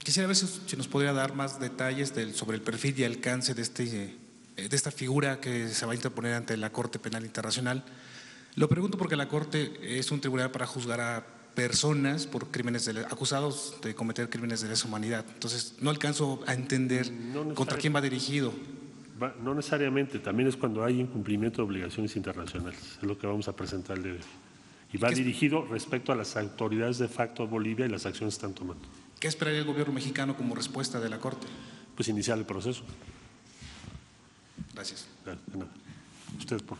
quisiera ver si, si nos podría dar más detalles del, sobre el perfil y alcance de este… Eh, de esta figura que se va a interponer ante la Corte Penal Internacional. Lo pregunto porque la Corte es un tribunal para juzgar a personas por crímenes de, acusados de cometer crímenes de lesa humanidad. Entonces, no alcanzo a entender no contra quién va dirigido. Va, no necesariamente, también es cuando hay incumplimiento de obligaciones internacionales, es lo que vamos a presentar el día de hoy. Y va dirigido respecto a las autoridades de facto de Bolivia y las acciones que están tomando. ¿Qué esperaría el gobierno mexicano como respuesta de la Corte? Pues iniciar el proceso. Gracias. Usted, por favor.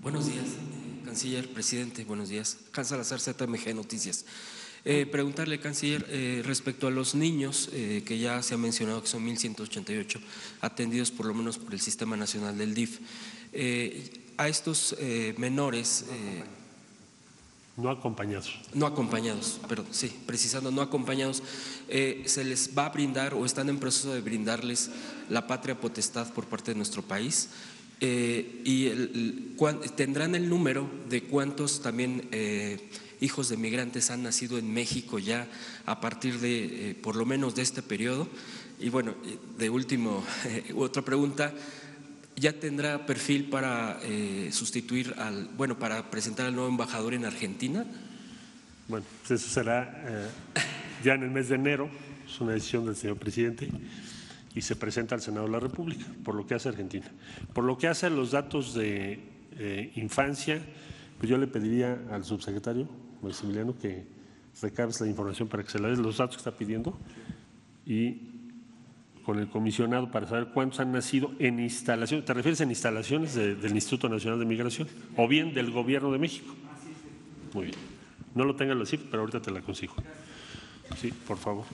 Buenos días, canciller, presidente, buenos días. Hans Salazar, Z M G Noticias. Eh, preguntarle, canciller, eh, respecto a los niños, eh, que ya se ha mencionado que son mil ciento ochenta y ocho, atendidos por lo menos por el Sistema Nacional del D I F. Eh, a estos eh, menores… Eh, No acompañados. No acompañados, perdón, sí, precisando no acompañados. Eh, se les va a brindar o están en proceso de brindarles la patria potestad por parte de nuestro país. Eh, y el, cuan, tendrán el número de cuántos también eh, hijos de migrantes han nacido en México ya a partir de, eh, por lo menos de este periodo. Y bueno, de último, eh, otra pregunta, ¿ya tendrá perfil para eh, sustituir al, bueno, para presentar al nuevo embajador en Argentina? Bueno, pues eso será eh, ya en el mes de enero, es una decisión del señor presidente. Y se presenta al Senado de la República, por lo que hace Argentina. Por lo que hace los datos de eh, infancia, pues yo le pediría al subsecretario Maximiliano que recabes la información para que se la des, los datos que está pidiendo, y con el comisionado para saber cuántos han nacido en instalaciones. ¿Te refieres en instalaciones de, del Instituto Nacional de Migración o bien del Gobierno de México? Muy bien. No lo tengan los cifras, pero ahorita te la consigo. Sí, por favor.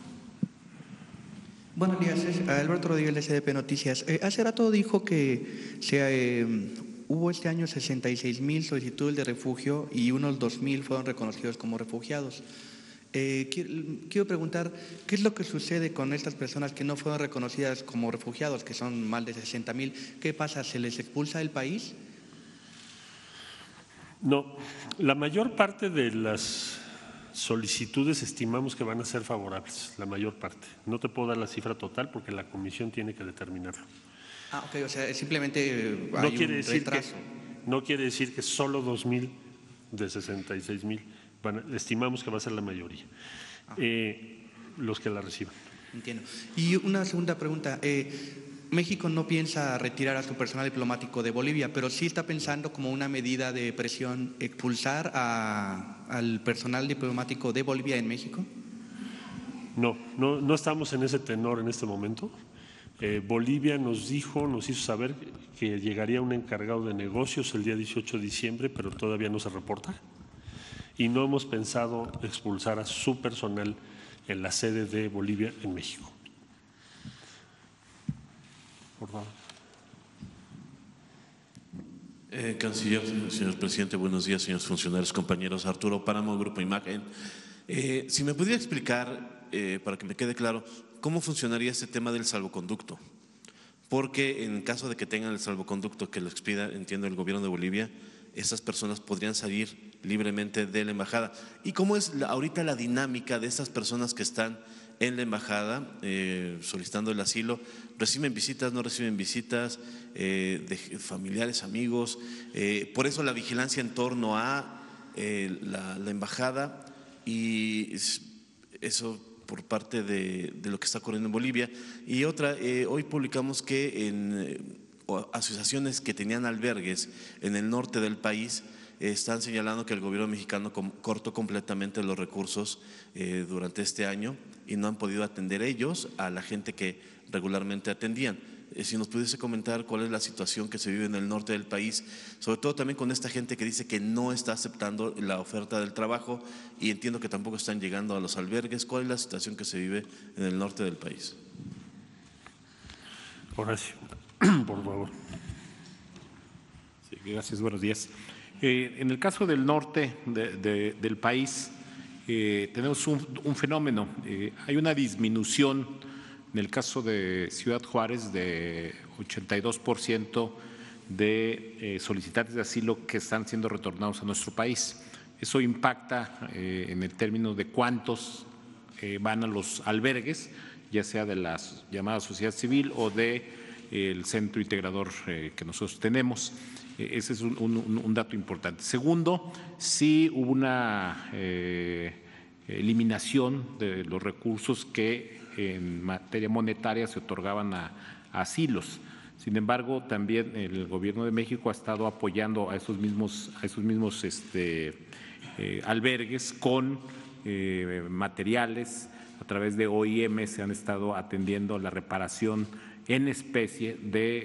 Buenos días, Alberto Rodríguez de C D P Noticias. Eh, hace rato dijo que se, eh, hubo este año sesenta y seis mil solicitudes de refugio y unos dos mil fueron reconocidos como refugiados. Eh, quiero, quiero preguntar, ¿qué es lo que sucede con estas personas que no fueron reconocidas como refugiados, que son más de sesenta mil? ¿Qué pasa? ¿Se les expulsa del país? No, la mayor parte de las solicitudes estimamos que van a ser favorables, la mayor parte. No te puedo dar la cifra total porque la comisión tiene que determinarlo. Ah, ok, o sea, simplemente hay no quiere un decir retraso. Que, no quiere decir que solo dos mil de sesenta y seis mil, van, estimamos que va a ser la mayoría, ah. eh, los que la reciban. Entiendo. Y una segunda pregunta. Eh, México no piensa retirar a su personal diplomático de Bolivia, pero sí está pensando como una medida de presión expulsar a, al personal diplomático de Bolivia en México. No, no, no estamos en ese tenor en este momento. Eh, Bolivia nos dijo, nos hizo saber que llegaría un encargado de negocios el día dieciocho de diciembre, pero todavía no se reporta. Y no hemos pensado expulsar a su personal en la sede de Bolivia en México. Por favor. Eh, canciller, señor presidente, buenos días, señores funcionarios, compañeros. Arturo Páramo, Grupo Imagen. Eh, si me pudiera explicar, eh, para que me quede claro, ¿cómo funcionaría este tema del salvoconducto? Porque en caso de que tengan el salvoconducto que lo expida, entiendo, el gobierno de Bolivia, esas personas podrían salir libremente de la embajada. ¿Y cómo es la, ahorita la dinámica de estas personas que están en la embajada eh, solicitando el asilo? ¿Reciben visitas, no reciben visitas, eh, de familiares, amigos? Eh, por eso la vigilancia en torno a eh, la, la embajada, y eso por parte de, de lo que está ocurriendo en Bolivia. Y otra, eh, hoy publicamos que en eh, asociaciones que tenían albergues en el norte del país están señalando que el gobierno mexicano cortó completamente los recursos eh, durante este año y no han podido atender ellos a la gente que regularmente atendían. Eh, si nos pudiese comentar cuál es la situación que se vive en el norte del país, sobre todo también con esta gente que dice que no está aceptando la oferta del trabajo, y entiendo que tampoco están llegando a los albergues. ¿Cuál es la situación que se vive en el norte del país? Horacio, por favor. Sí, gracias, buenos días. Eh, en el caso del norte de, de, del país, eh, tenemos un, un fenómeno. Eh, hay una disminución, en el caso de Ciudad Juárez, de ochenta y dos por ciento de eh, solicitantes de asilo que están siendo retornados a nuestro país. Eso impacta eh, en el término de cuántos eh, van a los albergues, ya sea de la llamada sociedad civil o de el centro integrador eh, que nosotros tenemos. Ese es un, un, un dato importante. Segundo, sí hubo una eh, eliminación de los recursos que en materia monetaria se otorgaban a, a asilos. Sin embargo, también el gobierno de México ha estado apoyando a esos mismos, a esos mismos este, eh, albergues con eh, materiales. A través de O I M se han estado atendiendo la reparación en especie de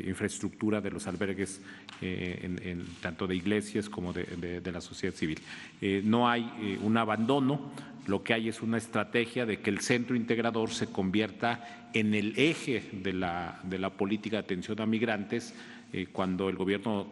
eh, infraestructura de los albergues, eh, en, en, tanto de iglesias como de, de, de la sociedad civil. Eh, no hay eh, un abandono, lo que hay es una estrategia de que el centro integrador se convierta en el eje de la, de la política de atención a migrantes, eh, cuando el gobierno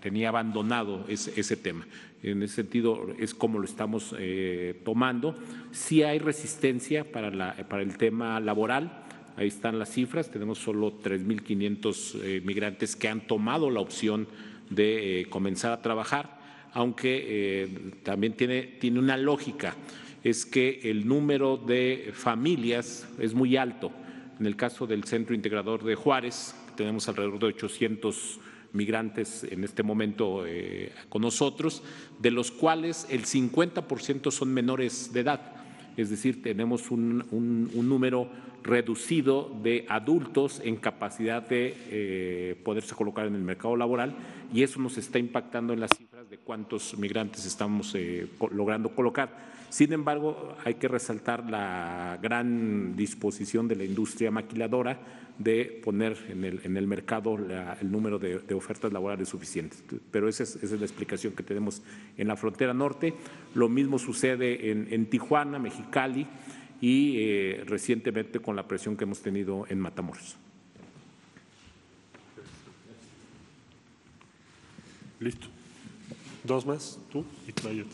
tenía abandonado ese, ese tema. En ese sentido es como lo estamos eh, tomando. Sí hay resistencia para, la, para el tema laboral. Ahí están las cifras, tenemos solo tres mil quinientos migrantes que han tomado la opción de comenzar a trabajar, aunque también tiene, tiene una lógica, es que el número de familias es muy alto. En el caso del Centro Integrador de Juárez, tenemos alrededor de ochocientos migrantes en este momento con nosotros, de los cuales el cincuenta por ciento son menores de edad. Es decir, tenemos un, un, un número reducido de adultos en capacidad de eh, poderse colocar en el mercado laboral, y eso nos está impactando en las cifras de cuántos migrantes estamos eh, logrando colocar. Sin embargo, hay que resaltar la gran disposición de la industria maquiladora de poner en el, en el mercado la, el número de, de ofertas laborales suficientes. Pero esa es, esa es la explicación que tenemos en la frontera norte. Lo mismo sucede en, en Tijuana, Mexicali y eh, recientemente con la presión que hemos tenido en Matamoros. Listo. Dos más, tú y Tlayot.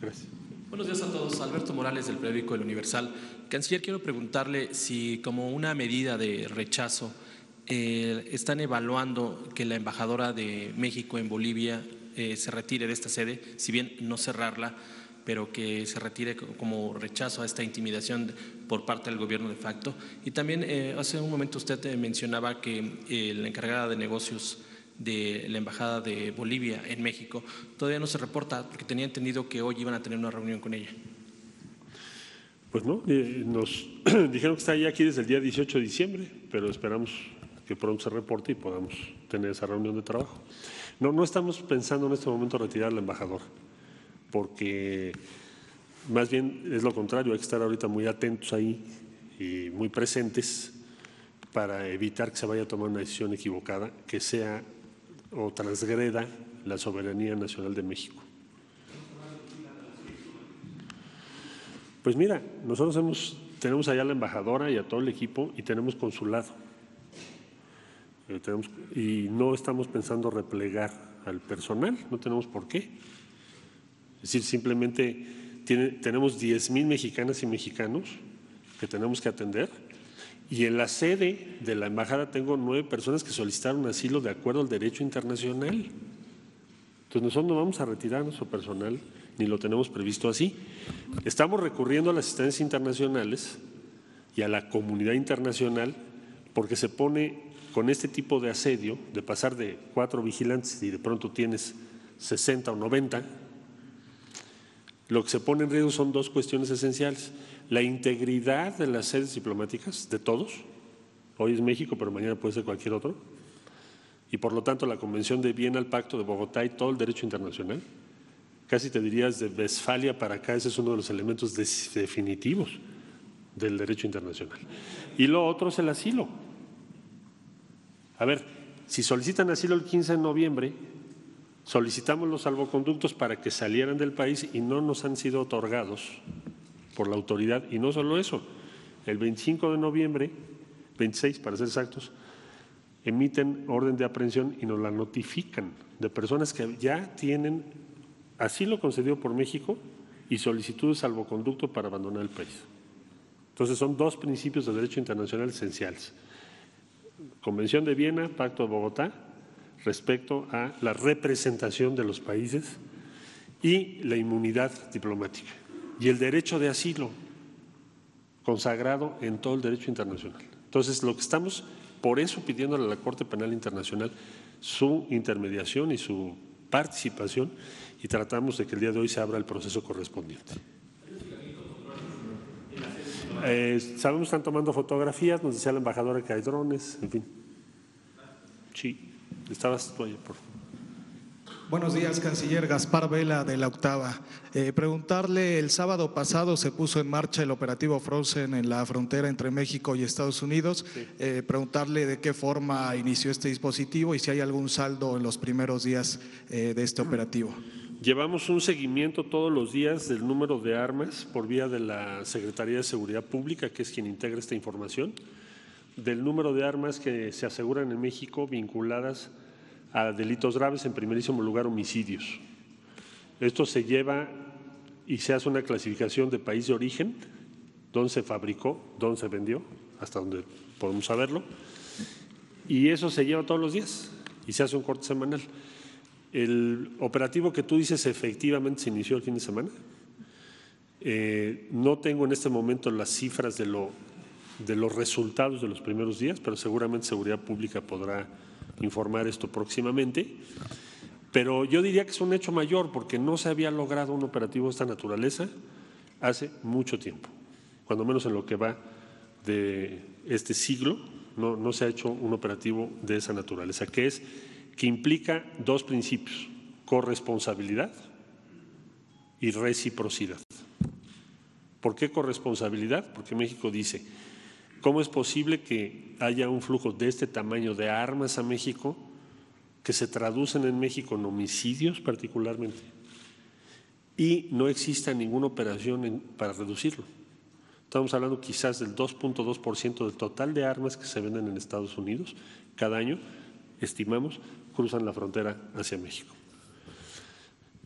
Gracias. Buenos días a todos. Alberto Morales, del periódico El Universal. Canciller, quiero preguntarle si como una medida de rechazo eh, están evaluando que la embajadora de México en Bolivia eh, se retire de esta sede, si bien no cerrarla, pero que se retire como rechazo a esta intimidación por parte del gobierno de facto. Y también eh, hace un momento usted mencionaba que eh, la encargada de negocios de la Embajada de Bolivia en México todavía no se reporta, porque tenía entendido que hoy iban a tener una reunión con ella. Pues no, eh, nos dijeron que está ya aquí desde el día dieciocho de diciembre, pero esperamos que pronto se reporte y podamos tener esa reunión de trabajo. No, no estamos pensando en este momento retirar a la embajadora, porque más bien es lo contrario, hay que estar ahorita muy atentos ahí y muy presentes para evitar que se vaya a tomar una decisión equivocada que sea o transgreda la soberanía nacional de México. Pues mira, nosotros hemos, tenemos allá a la embajadora y a todo el equipo y tenemos consulado. Y, tenemos, y no estamos pensando replegar al personal, no tenemos por qué. Es decir, simplemente tiene, tenemos diez mil mexicanas y mexicanos que tenemos que atender. Y en la sede de la embajada tengo nueve personas que solicitaron asilo de acuerdo al derecho internacional. Entonces nosotros no vamos a retirar nuestro personal, ni lo tenemos previsto así. Estamos recurriendo a las instancias internacionales y a la comunidad internacional porque se pone con este tipo de asedio, de pasar de cuatro vigilantes y de pronto tienes sesenta o noventa, lo que se pone en riesgo son dos cuestiones esenciales. La integridad de las sedes diplomáticas, de todos, hoy es México, pero mañana puede ser cualquier otro, y por lo tanto la Convención de Viena, el Pacto de Bogotá y todo el derecho internacional, casi te dirías de Westfalia para acá, ese es uno de los elementos definitivos del derecho internacional. Y lo otro es el asilo. A ver, si solicitan asilo el quince de noviembre, solicitamos los salvoconductos para que salieran del país y no nos han sido otorgados por la autoridad. Y no solo eso, el veinticinco de noviembre, veintiséis para ser exactos, emiten orden de aprehensión y nos la notifican de personas que ya tienen asilo concedido por México y solicitud de salvoconducto para abandonar el país. Entonces son dos principios de derecho internacional esenciales: Convención de Viena, Pacto de Bogotá, respecto a la representación de los países, y la inmunidad diplomática. Y el derecho de asilo, consagrado en todo el derecho internacional. Entonces, lo que estamos por eso pidiéndole a la Corte Penal Internacional su intermediación y su participación, y tratamos de que el día de hoy se abra el proceso correspondiente. Eh, sabemos que están tomando fotografías, nos decía la embajadora que hay drones, en fin. Sí, estabas tú allá, por favor. Buenos días, canciller. Gaspar Vela, de La Octava. Eh, preguntarle, el sábado pasado se puso en marcha el operativo Frozen en la frontera entre México y Estados Unidos. Sí. Eh, preguntarle de qué forma inició este dispositivo y si hay algún saldo en los primeros días eh, de este operativo. Llevamos un seguimiento todos los días del número de armas por vía de la Secretaría de Seguridad Pública, que es quien integra esta información. del número de armas que se aseguran en México vinculadas a delitos graves, en primerísimo lugar homicidios. Esto se lleva y se hace una clasificación de país de origen, dónde se fabricó, dónde se vendió, hasta donde podemos saberlo, y eso se lleva todos los días y se hace un corte semanal. El operativo que tú dices efectivamente se inició el fin de semana. Eh, no tengo en este momento las cifras de, lo, de los resultados de los primeros días, pero seguramente Seguridad Pública podrá informar esto próximamente. Pero yo diría que es un hecho mayor porque no se había logrado un operativo de esta naturaleza hace mucho tiempo, cuando menos en lo que va de este siglo, no, no se ha hecho un operativo de esa naturaleza, que es que implica dos principios: corresponsabilidad y reciprocidad. ¿Por qué corresponsabilidad? Porque México dice, ¿cómo es posible que haya un flujo de este tamaño de armas a México que se traducen en México en homicidios particularmente y no exista ninguna operación en, para reducirlo? Estamos hablando quizás del dos punto dos por ciento del total de armas que se venden en Estados Unidos cada año, estimamos, cruzan la frontera hacia México.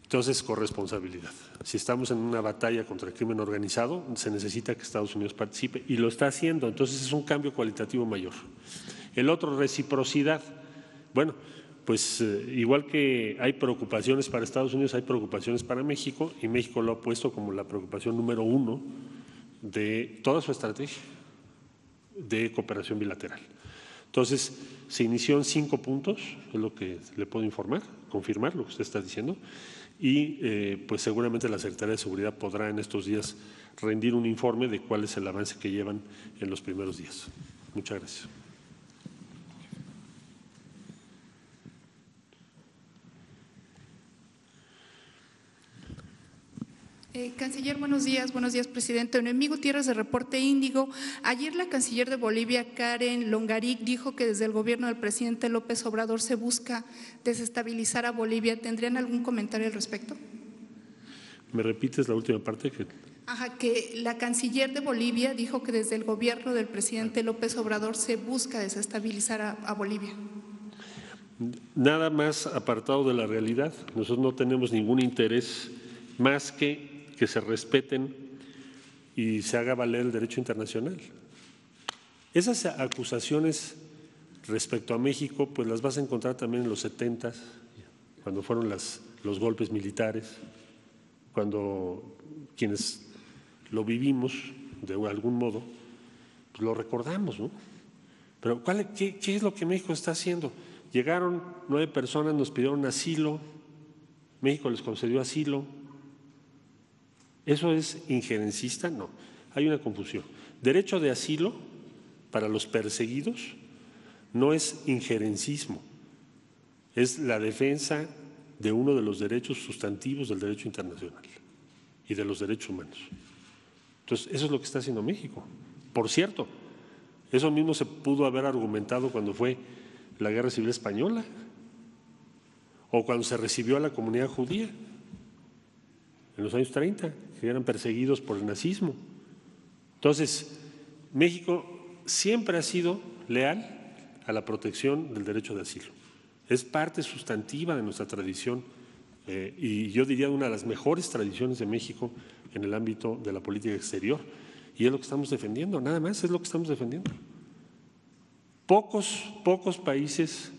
Entonces, corresponsabilidad. Si estamos en una batalla contra el crimen organizado, se necesita que Estados Unidos participe y lo está haciendo. Entonces, es un cambio cualitativo mayor. El otro, reciprocidad. Bueno, pues eh, igual que hay preocupaciones para Estados Unidos, hay preocupaciones para México, y México lo ha puesto como la preocupación número uno de toda su estrategia de cooperación bilateral. Entonces, se inició en cinco puntos, es lo que le puedo informar, confirmar lo que usted está diciendo. Y eh, pues seguramente la Secretaría de Seguridad podrá en estos días rendir un informe de cuál es el avance que llevan en los primeros días. Muchas gracias. Eh, canciller, buenos días. Buenos días, presidente. En Enemigo Tierras de Reporte Índigo, ayer la canciller de Bolivia, Karen Longaric, dijo que desde el gobierno del presidente López Obrador se busca desestabilizar a Bolivia. ¿Tendrían algún comentario al respecto? ¿Me repites la última parte? Que... Ajá, que la canciller de Bolivia dijo que desde el gobierno del presidente López Obrador se busca desestabilizar a, a Bolivia. Nada más apartado de la realidad. Nosotros no tenemos ningún interés más que que se respeten y se haga valer el derecho internacional. Esas acusaciones respecto a México, pues las vas a encontrar también en los setentas, cuando fueron las, los golpes militares, cuando quienes lo vivimos de algún modo, pues lo recordamos, ¿no? Pero ¿cuál, qué, qué es lo que México está haciendo? Llegaron nueve personas, nos pidieron asilo, México les concedió asilo. ¿Eso es injerencista? No, hay una confusión. Derecho de asilo para los perseguidos no es injerencismo, es la defensa de uno de los derechos sustantivos del derecho internacional y de los derechos humanos. Entonces, eso es lo que está haciendo México. Por cierto, eso mismo se pudo haber argumentado cuando fue la Guerra Civil Española o cuando se recibió a la comunidad judía en los años treinta, que eran perseguidos por el nazismo. Entonces, México siempre ha sido leal a la protección del derecho de asilo. Es parte sustantiva de nuestra tradición eh, y yo diría una de las mejores tradiciones de México en el ámbito de la política exterior. Y es lo que estamos defendiendo, nada más es lo que estamos defendiendo. Pocos, pocos países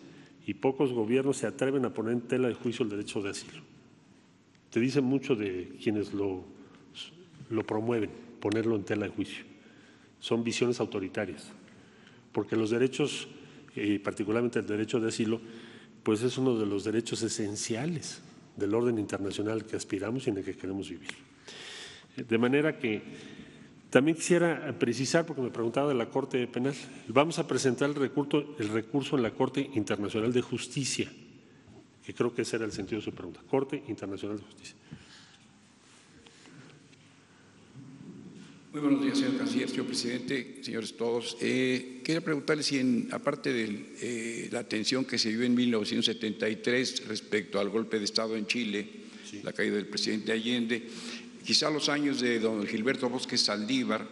y pocos gobiernos se atreven a poner en tela de juicio el derecho de asilo. Te dice mucho de quienes lo, lo promueven, ponerlo en tela de juicio. Son visiones autoritarias, porque los derechos, eh, particularmente el derecho de asilo, pues es uno de los derechos esenciales del orden internacional que aspiramos y en el que queremos vivir. De manera que también quisiera precisar, porque me preguntaba de la Corte Penal, vamos a presentar el recurso, el recurso en la Corte Internacional de Justicia, que creo que ese era el sentido de su pregunta, Corte Internacional de Justicia. Muy buenos días, señor canciller, señor presidente, señores todos. Eh, quería preguntarle si, en, aparte de eh, la tensión que se vivió en mil novecientos setenta y tres respecto al golpe de Estado en Chile, sí, la caída del presidente Allende, quizá los años de don Gilberto Bosque Saldívar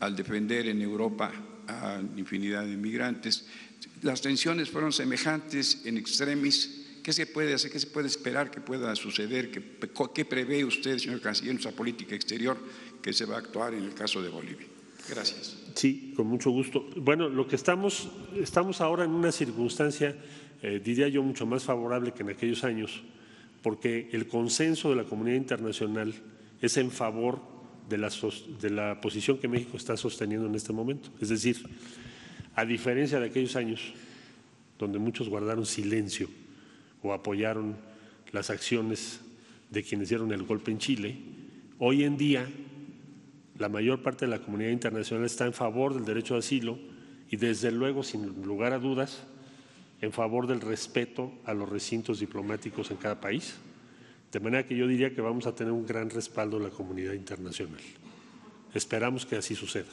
al defender en Europa a infinidad de migrantes. Las tensiones fueron semejantes en extremis. ¿Qué se puede hacer? ¿Qué se puede esperar que pueda suceder? ¿Qué, qué prevé usted, señor canciller, en nuestra política exterior que se va a actuar en el caso de Bolivia? Gracias. Sí, con mucho gusto. Bueno, lo que estamos, estamos ahora en una circunstancia, eh, diría yo, mucho más favorable que en aquellos años, porque el consenso de la comunidad internacional es en favor de la, de la posición que México está sosteniendo en este momento. Es decir, a diferencia de aquellos años donde muchos guardaron silencio o apoyaron las acciones de quienes dieron el golpe en Chile, hoy en día la mayor parte de la comunidad internacional está en favor del derecho de asilo y, desde luego, sin lugar a dudas, en favor del respeto a los recintos diplomáticos en cada país. De manera que yo diría que vamos a tener un gran respaldo de la comunidad internacional. Esperamos que así suceda.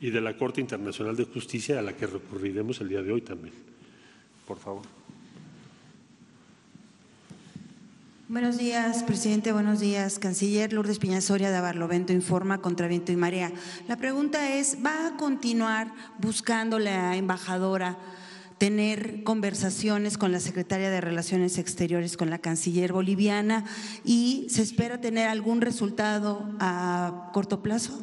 Y de la Corte Internacional de Justicia, a la que recurriremos el día de hoy también. Por favor. Buenos días, presidente. Buenos días, canciller. Lourdes Piñasoria de Abarlovento informa contra viento y marea. La pregunta es, ¿va a continuar buscando la embajadora tener conversaciones con la secretaria de Relaciones Exteriores, con la canciller boliviana, y se espera tener algún resultado a corto plazo?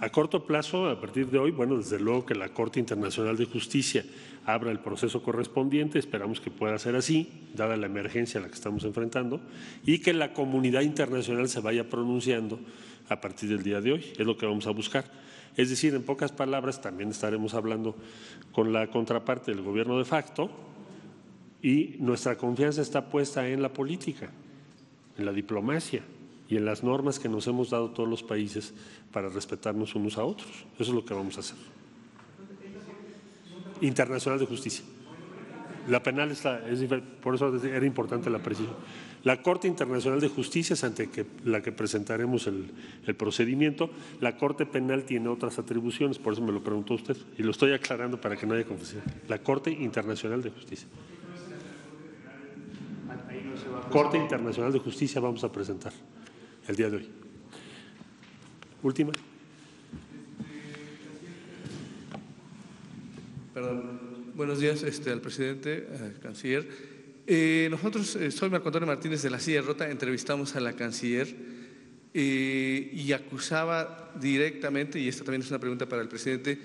A corto plazo, a partir de hoy, bueno, desde luego que la Corte Internacional de Justicia abra el proceso correspondiente, esperamos que pueda ser así, dada la emergencia a la que estamos enfrentando, y que la comunidad internacional se vaya pronunciando a partir del día de hoy, es lo que vamos a buscar. Es decir, en pocas palabras, también estaremos hablando con la contraparte del gobierno de facto, y nuestra confianza está puesta en la política, en la diplomacia y en las normas que nos hemos dado todos los países para respetarnos unos a otros. Eso es lo que vamos a hacer. Internacional de Justicia. La penal es, la, es por eso era importante la precisión. La Corte Internacional de Justicia es ante que, la que presentaremos el, el procedimiento. La Corte Penal tiene otras atribuciones, por eso me lo preguntó usted, y lo estoy aclarando para que no haya confusión. La Corte Internacional de Justicia. Corte Internacional de Justicia vamos a presentar el día de hoy. Última. Perdón. Buenos días este, al presidente, al canciller. Eh, nosotros, eh, soy Marco Antonio Martínez de la Silla Rota, entrevistamos a la canciller eh, y acusaba directamente, y esta también es una pregunta para el presidente,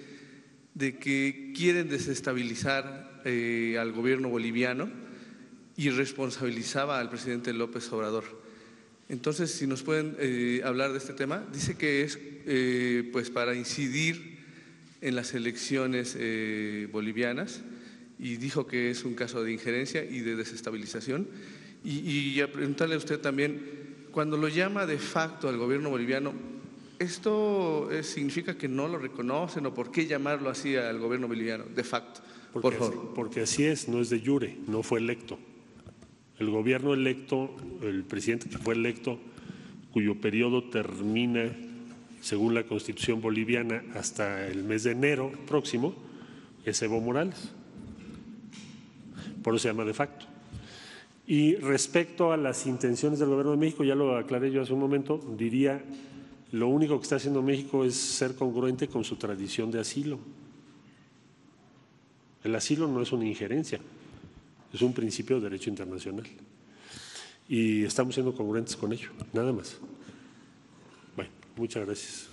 de que quieren desestabilizar eh, al gobierno boliviano y responsabilizaba al presidente López Obrador. Entonces, si nos pueden eh, hablar de este tema, dice que es eh, pues para incidir en las elecciones eh, bolivianas, y dijo que es un caso de injerencia y de desestabilización. Y, y a preguntarle a usted también, cuando lo llama de facto al gobierno boliviano, ¿esto significa que no lo reconocen o por qué llamarlo así al gobierno boliviano de facto? Porque, por favor. Porque así es, no es de jure, no fue electo. El gobierno electo, el presidente que fue electo, cuyo periodo termina, según la Constitución boliviana, hasta el mes de enero próximo, es Evo Morales. Por eso se llama de facto. Y respecto a las intenciones del gobierno de México, ya lo aclaré yo hace un momento, diría, lo único que está haciendo México es ser congruente con su tradición de asilo. El asilo no es una injerencia. Es un principio de derecho internacional y estamos siendo congruentes con ello, nada más. Bueno, muchas gracias.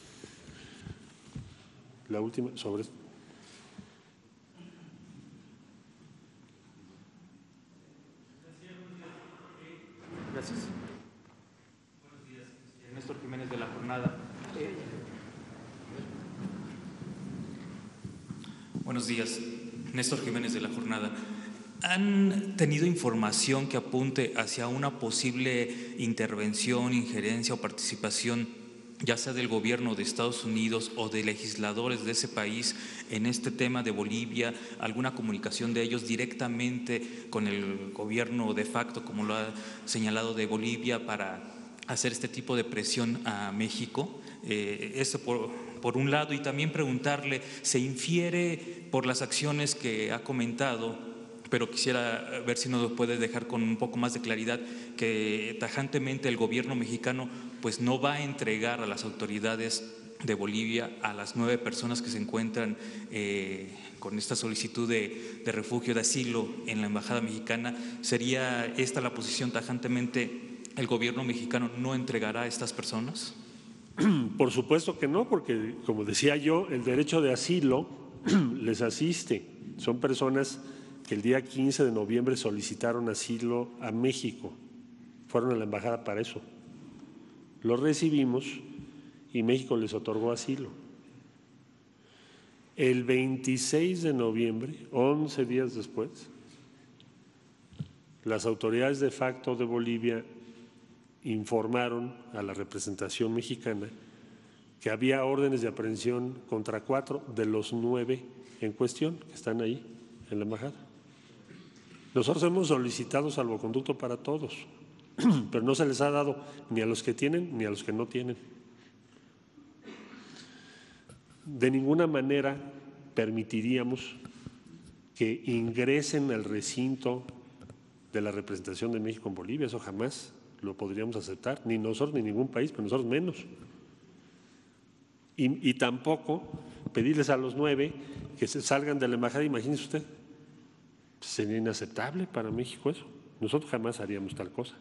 La última sobre… Gracias. Buenos días, Néstor Jiménez de La Jornada. Buenos días, Néstor Jiménez de La Jornada. ¿Han tenido información que apunte hacia una posible intervención, injerencia o participación, ya sea del gobierno de Estados Unidos o de legisladores de ese país en este tema de Bolivia, alguna comunicación de ellos directamente con el gobierno de facto, como lo ha señalado, de Bolivia, para hacer este tipo de presión a México? Eh, eso por… Por un lado, y también preguntarle, se infiere por las acciones que ha comentado, pero quisiera ver si nos puede dejar con un poco más de claridad que tajantemente el gobierno mexicano pues no va a entregar a las autoridades de Bolivia a las nueve personas que se encuentran eh, con esta solicitud de, de refugio, de asilo en la Embajada Mexicana. ¿Sería esta la posición tajantemente? ¿El gobierno mexicano no entregará a estas personas? Por supuesto que no, porque como decía yo, el derecho de asilo les asiste. Son personas que el día quince de noviembre solicitaron asilo a México, fueron a la embajada para eso. Los recibimos y México les otorgó asilo. El veintiséis de noviembre, once días después, las autoridades de facto de Bolivia informaron a la representación mexicana que había órdenes de aprehensión contra cuatro de los nueve en cuestión que están ahí en la embajada. Nosotros hemos solicitado salvoconducto para todos, pero no se les ha dado ni a los que tienen ni a los que no tienen. De ninguna manera permitiríamos que ingresen al recinto de la representación de México en Bolivia, eso jamás lo podríamos aceptar, ni nosotros ni ningún país, pero nosotros menos. Y, y tampoco pedirles a los nueve que se salgan de la embajada, imagínese usted, sería inaceptable para México eso, nosotros jamás haríamos tal cosa.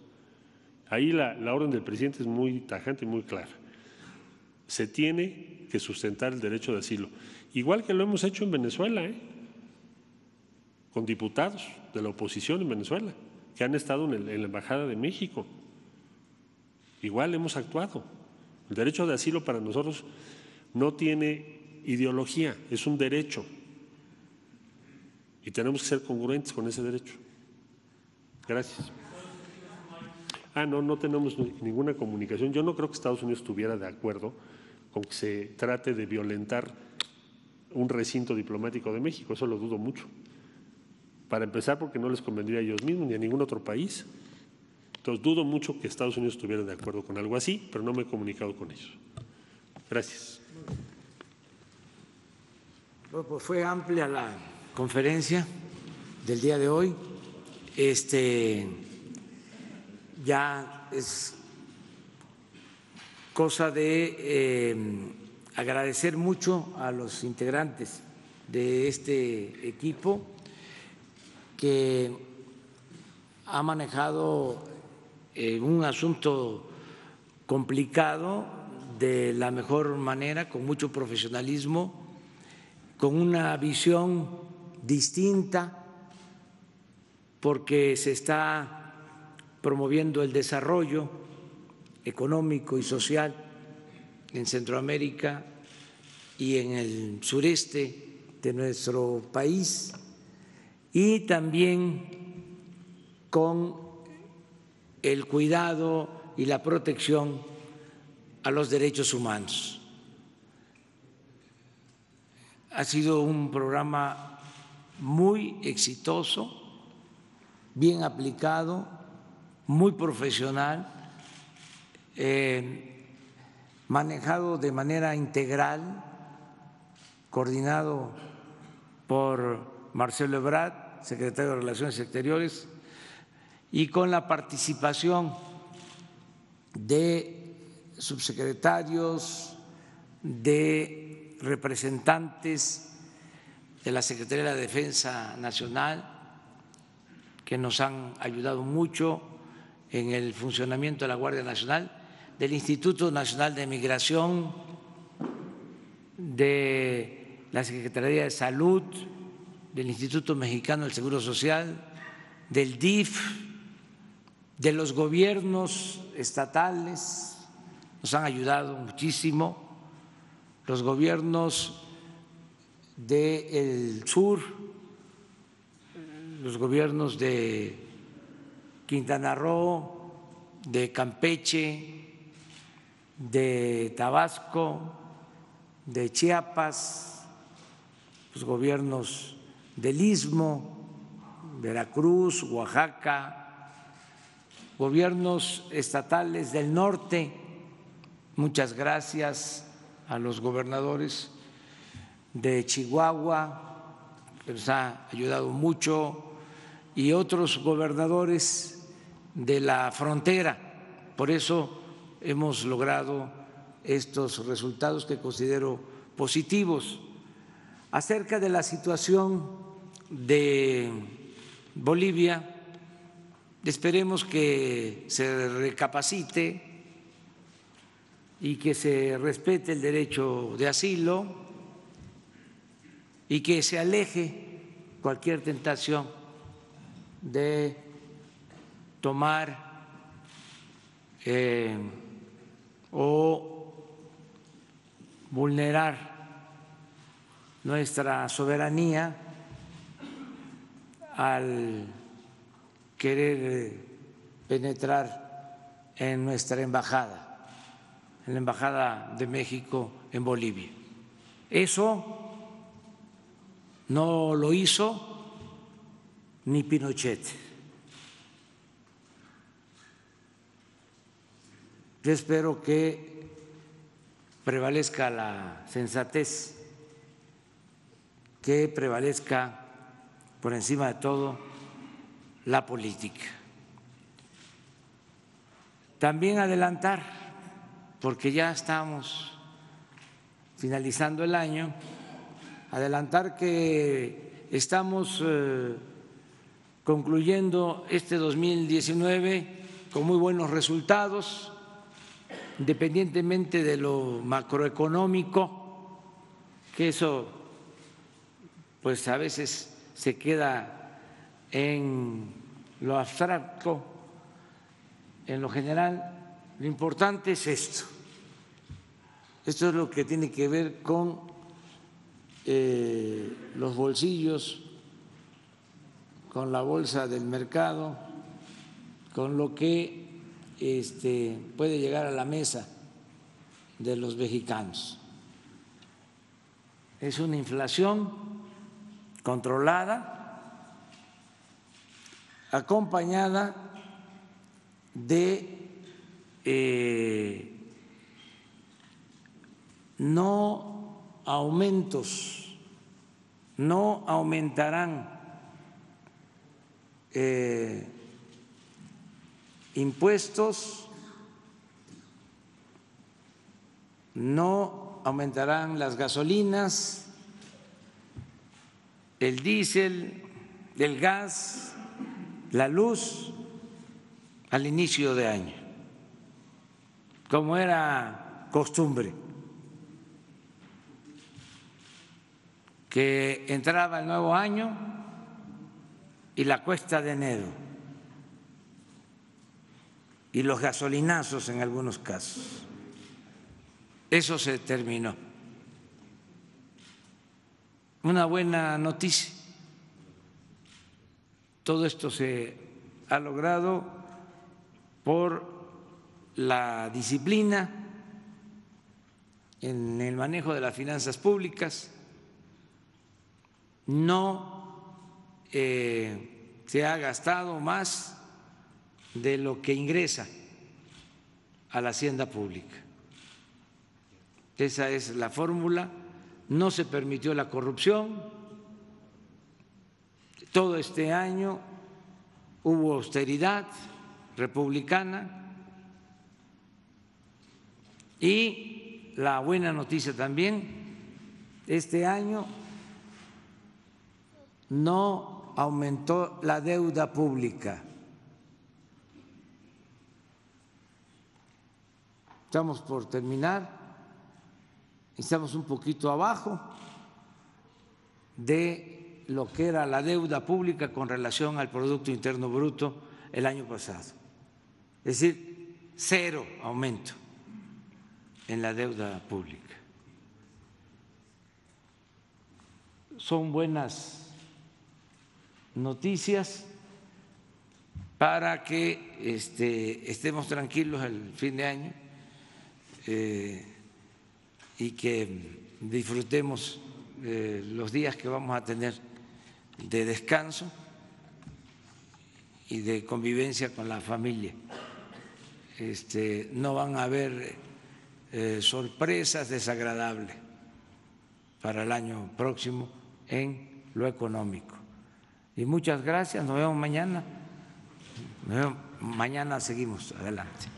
Ahí la, la orden del presidente es muy tajante y muy clara. Se tiene que sustentar el derecho de asilo, igual que lo hemos hecho en Venezuela, ¿eh? Con diputados de la oposición en Venezuela, que han estado en, el, en la Embajada de México. Igual hemos actuado. El derecho de asilo para nosotros no tiene ideología, es un derecho. Y tenemos que ser congruentes con ese derecho. Gracias. Ah, no, no tenemos ninguna comunicación. Yo no creo que Estados Unidos estuviera de acuerdo con que se trate de violentar un recinto diplomático de México, eso lo dudo mucho. Para empezar, porque no les convendría a ellos mismos ni a ningún otro país. Entonces, dudo mucho que Estados Unidos estuviera de acuerdo con algo así, pero no me he comunicado con ellos. Gracias. Bueno, pues fue amplia la conferencia del día de hoy. Este. Ya es cosa de eh, agradecer mucho a los integrantes de este equipo que ha manejado eh, un asunto complicado de la mejor manera, con mucho profesionalismo, con una visión distinta, porque se está promoviendo el desarrollo económico y social en Centroamérica y en el sureste de nuestro país, y también con el cuidado y la protección a los derechos humanos. Ha sido un programa muy exitoso, bien aplicado, muy profesional, eh, manejado de manera integral, coordinado por Marcelo Ebrard, secretario de Relaciones Exteriores, y con la participación de subsecretarios, de representantes de la Secretaría de la Defensa Nacional, que nos han ayudado mucho en el funcionamiento de la Guardia Nacional, del Instituto Nacional de Migración, de la Secretaría de Salud, del Instituto Mexicano del Seguro Social, del D I F, de los gobiernos estatales, nos han ayudado muchísimo, los gobiernos del sur, los gobiernos de Quintana Roo, de Campeche, de Tabasco, de Chiapas, los gobiernos del Istmo, Veracruz, Oaxaca, gobiernos estatales del norte, muchas gracias a los gobernadores de Chihuahua, que nos ha ayudado mucho, y otros gobernadores de la frontera. Por eso hemos logrado estos resultados que considero positivos. Acerca de la situación de Bolivia, esperemos que se recapacite y que se respete el derecho de asilo y que se aleje cualquier tentación de tomar eh, o vulnerar nuestra soberanía al querer penetrar en nuestra embajada, en la Embajada de México en Bolivia. Eso no lo hizo ni Pinochet. Yo espero que prevalezca la sensatez, que prevalezca por encima de todo la política. También adelantar, porque ya estamos finalizando el año, adelantar que estamos concluyendo este dos mil diecinueve con muy buenos resultados, independientemente de lo macroeconómico, que eso pues a veces se queda en lo abstracto, en lo general. Lo importante es esto. Esto es lo que tiene que ver con eh, los bolsillos, con la bolsa del mercado, con lo que este, puede llegar a la mesa de los mexicanos. Es una inflación controlada, acompañada de eh, no aumentos, no aumentarán eh, impuestos, no aumentarán las gasolinas, el diésel, el gas, la luz al inicio de año, como era costumbre, que entraba el nuevo año y la cuesta de enero y los gasolinazos en algunos casos. Eso se terminó. Una buena noticia. Todo esto se ha logrado por la disciplina en el manejo de las finanzas públicas. No eh, se ha gastado más de lo que ingresa a la hacienda pública. Esa es la fórmula. No se permitió la corrupción, todo este año hubo austeridad republicana y la buena noticia también, este año no aumentó la deuda pública. Estamos por terminar. Estamos un poquito abajo de lo que era la deuda pública con relación al Producto Interno Bruto el año pasado. Es decir, cero aumento en la deuda pública. Son buenas noticias para que este, estemos tranquilos el fin de año. Eh, y que disfrutemos los días que vamos a tener de descanso y de convivencia con la familia. Este, no van a haber sorpresas desagradables para el año próximo en lo económico. Y muchas gracias, nos vemos mañana. Nos vemos. Mañana seguimos. Adelante.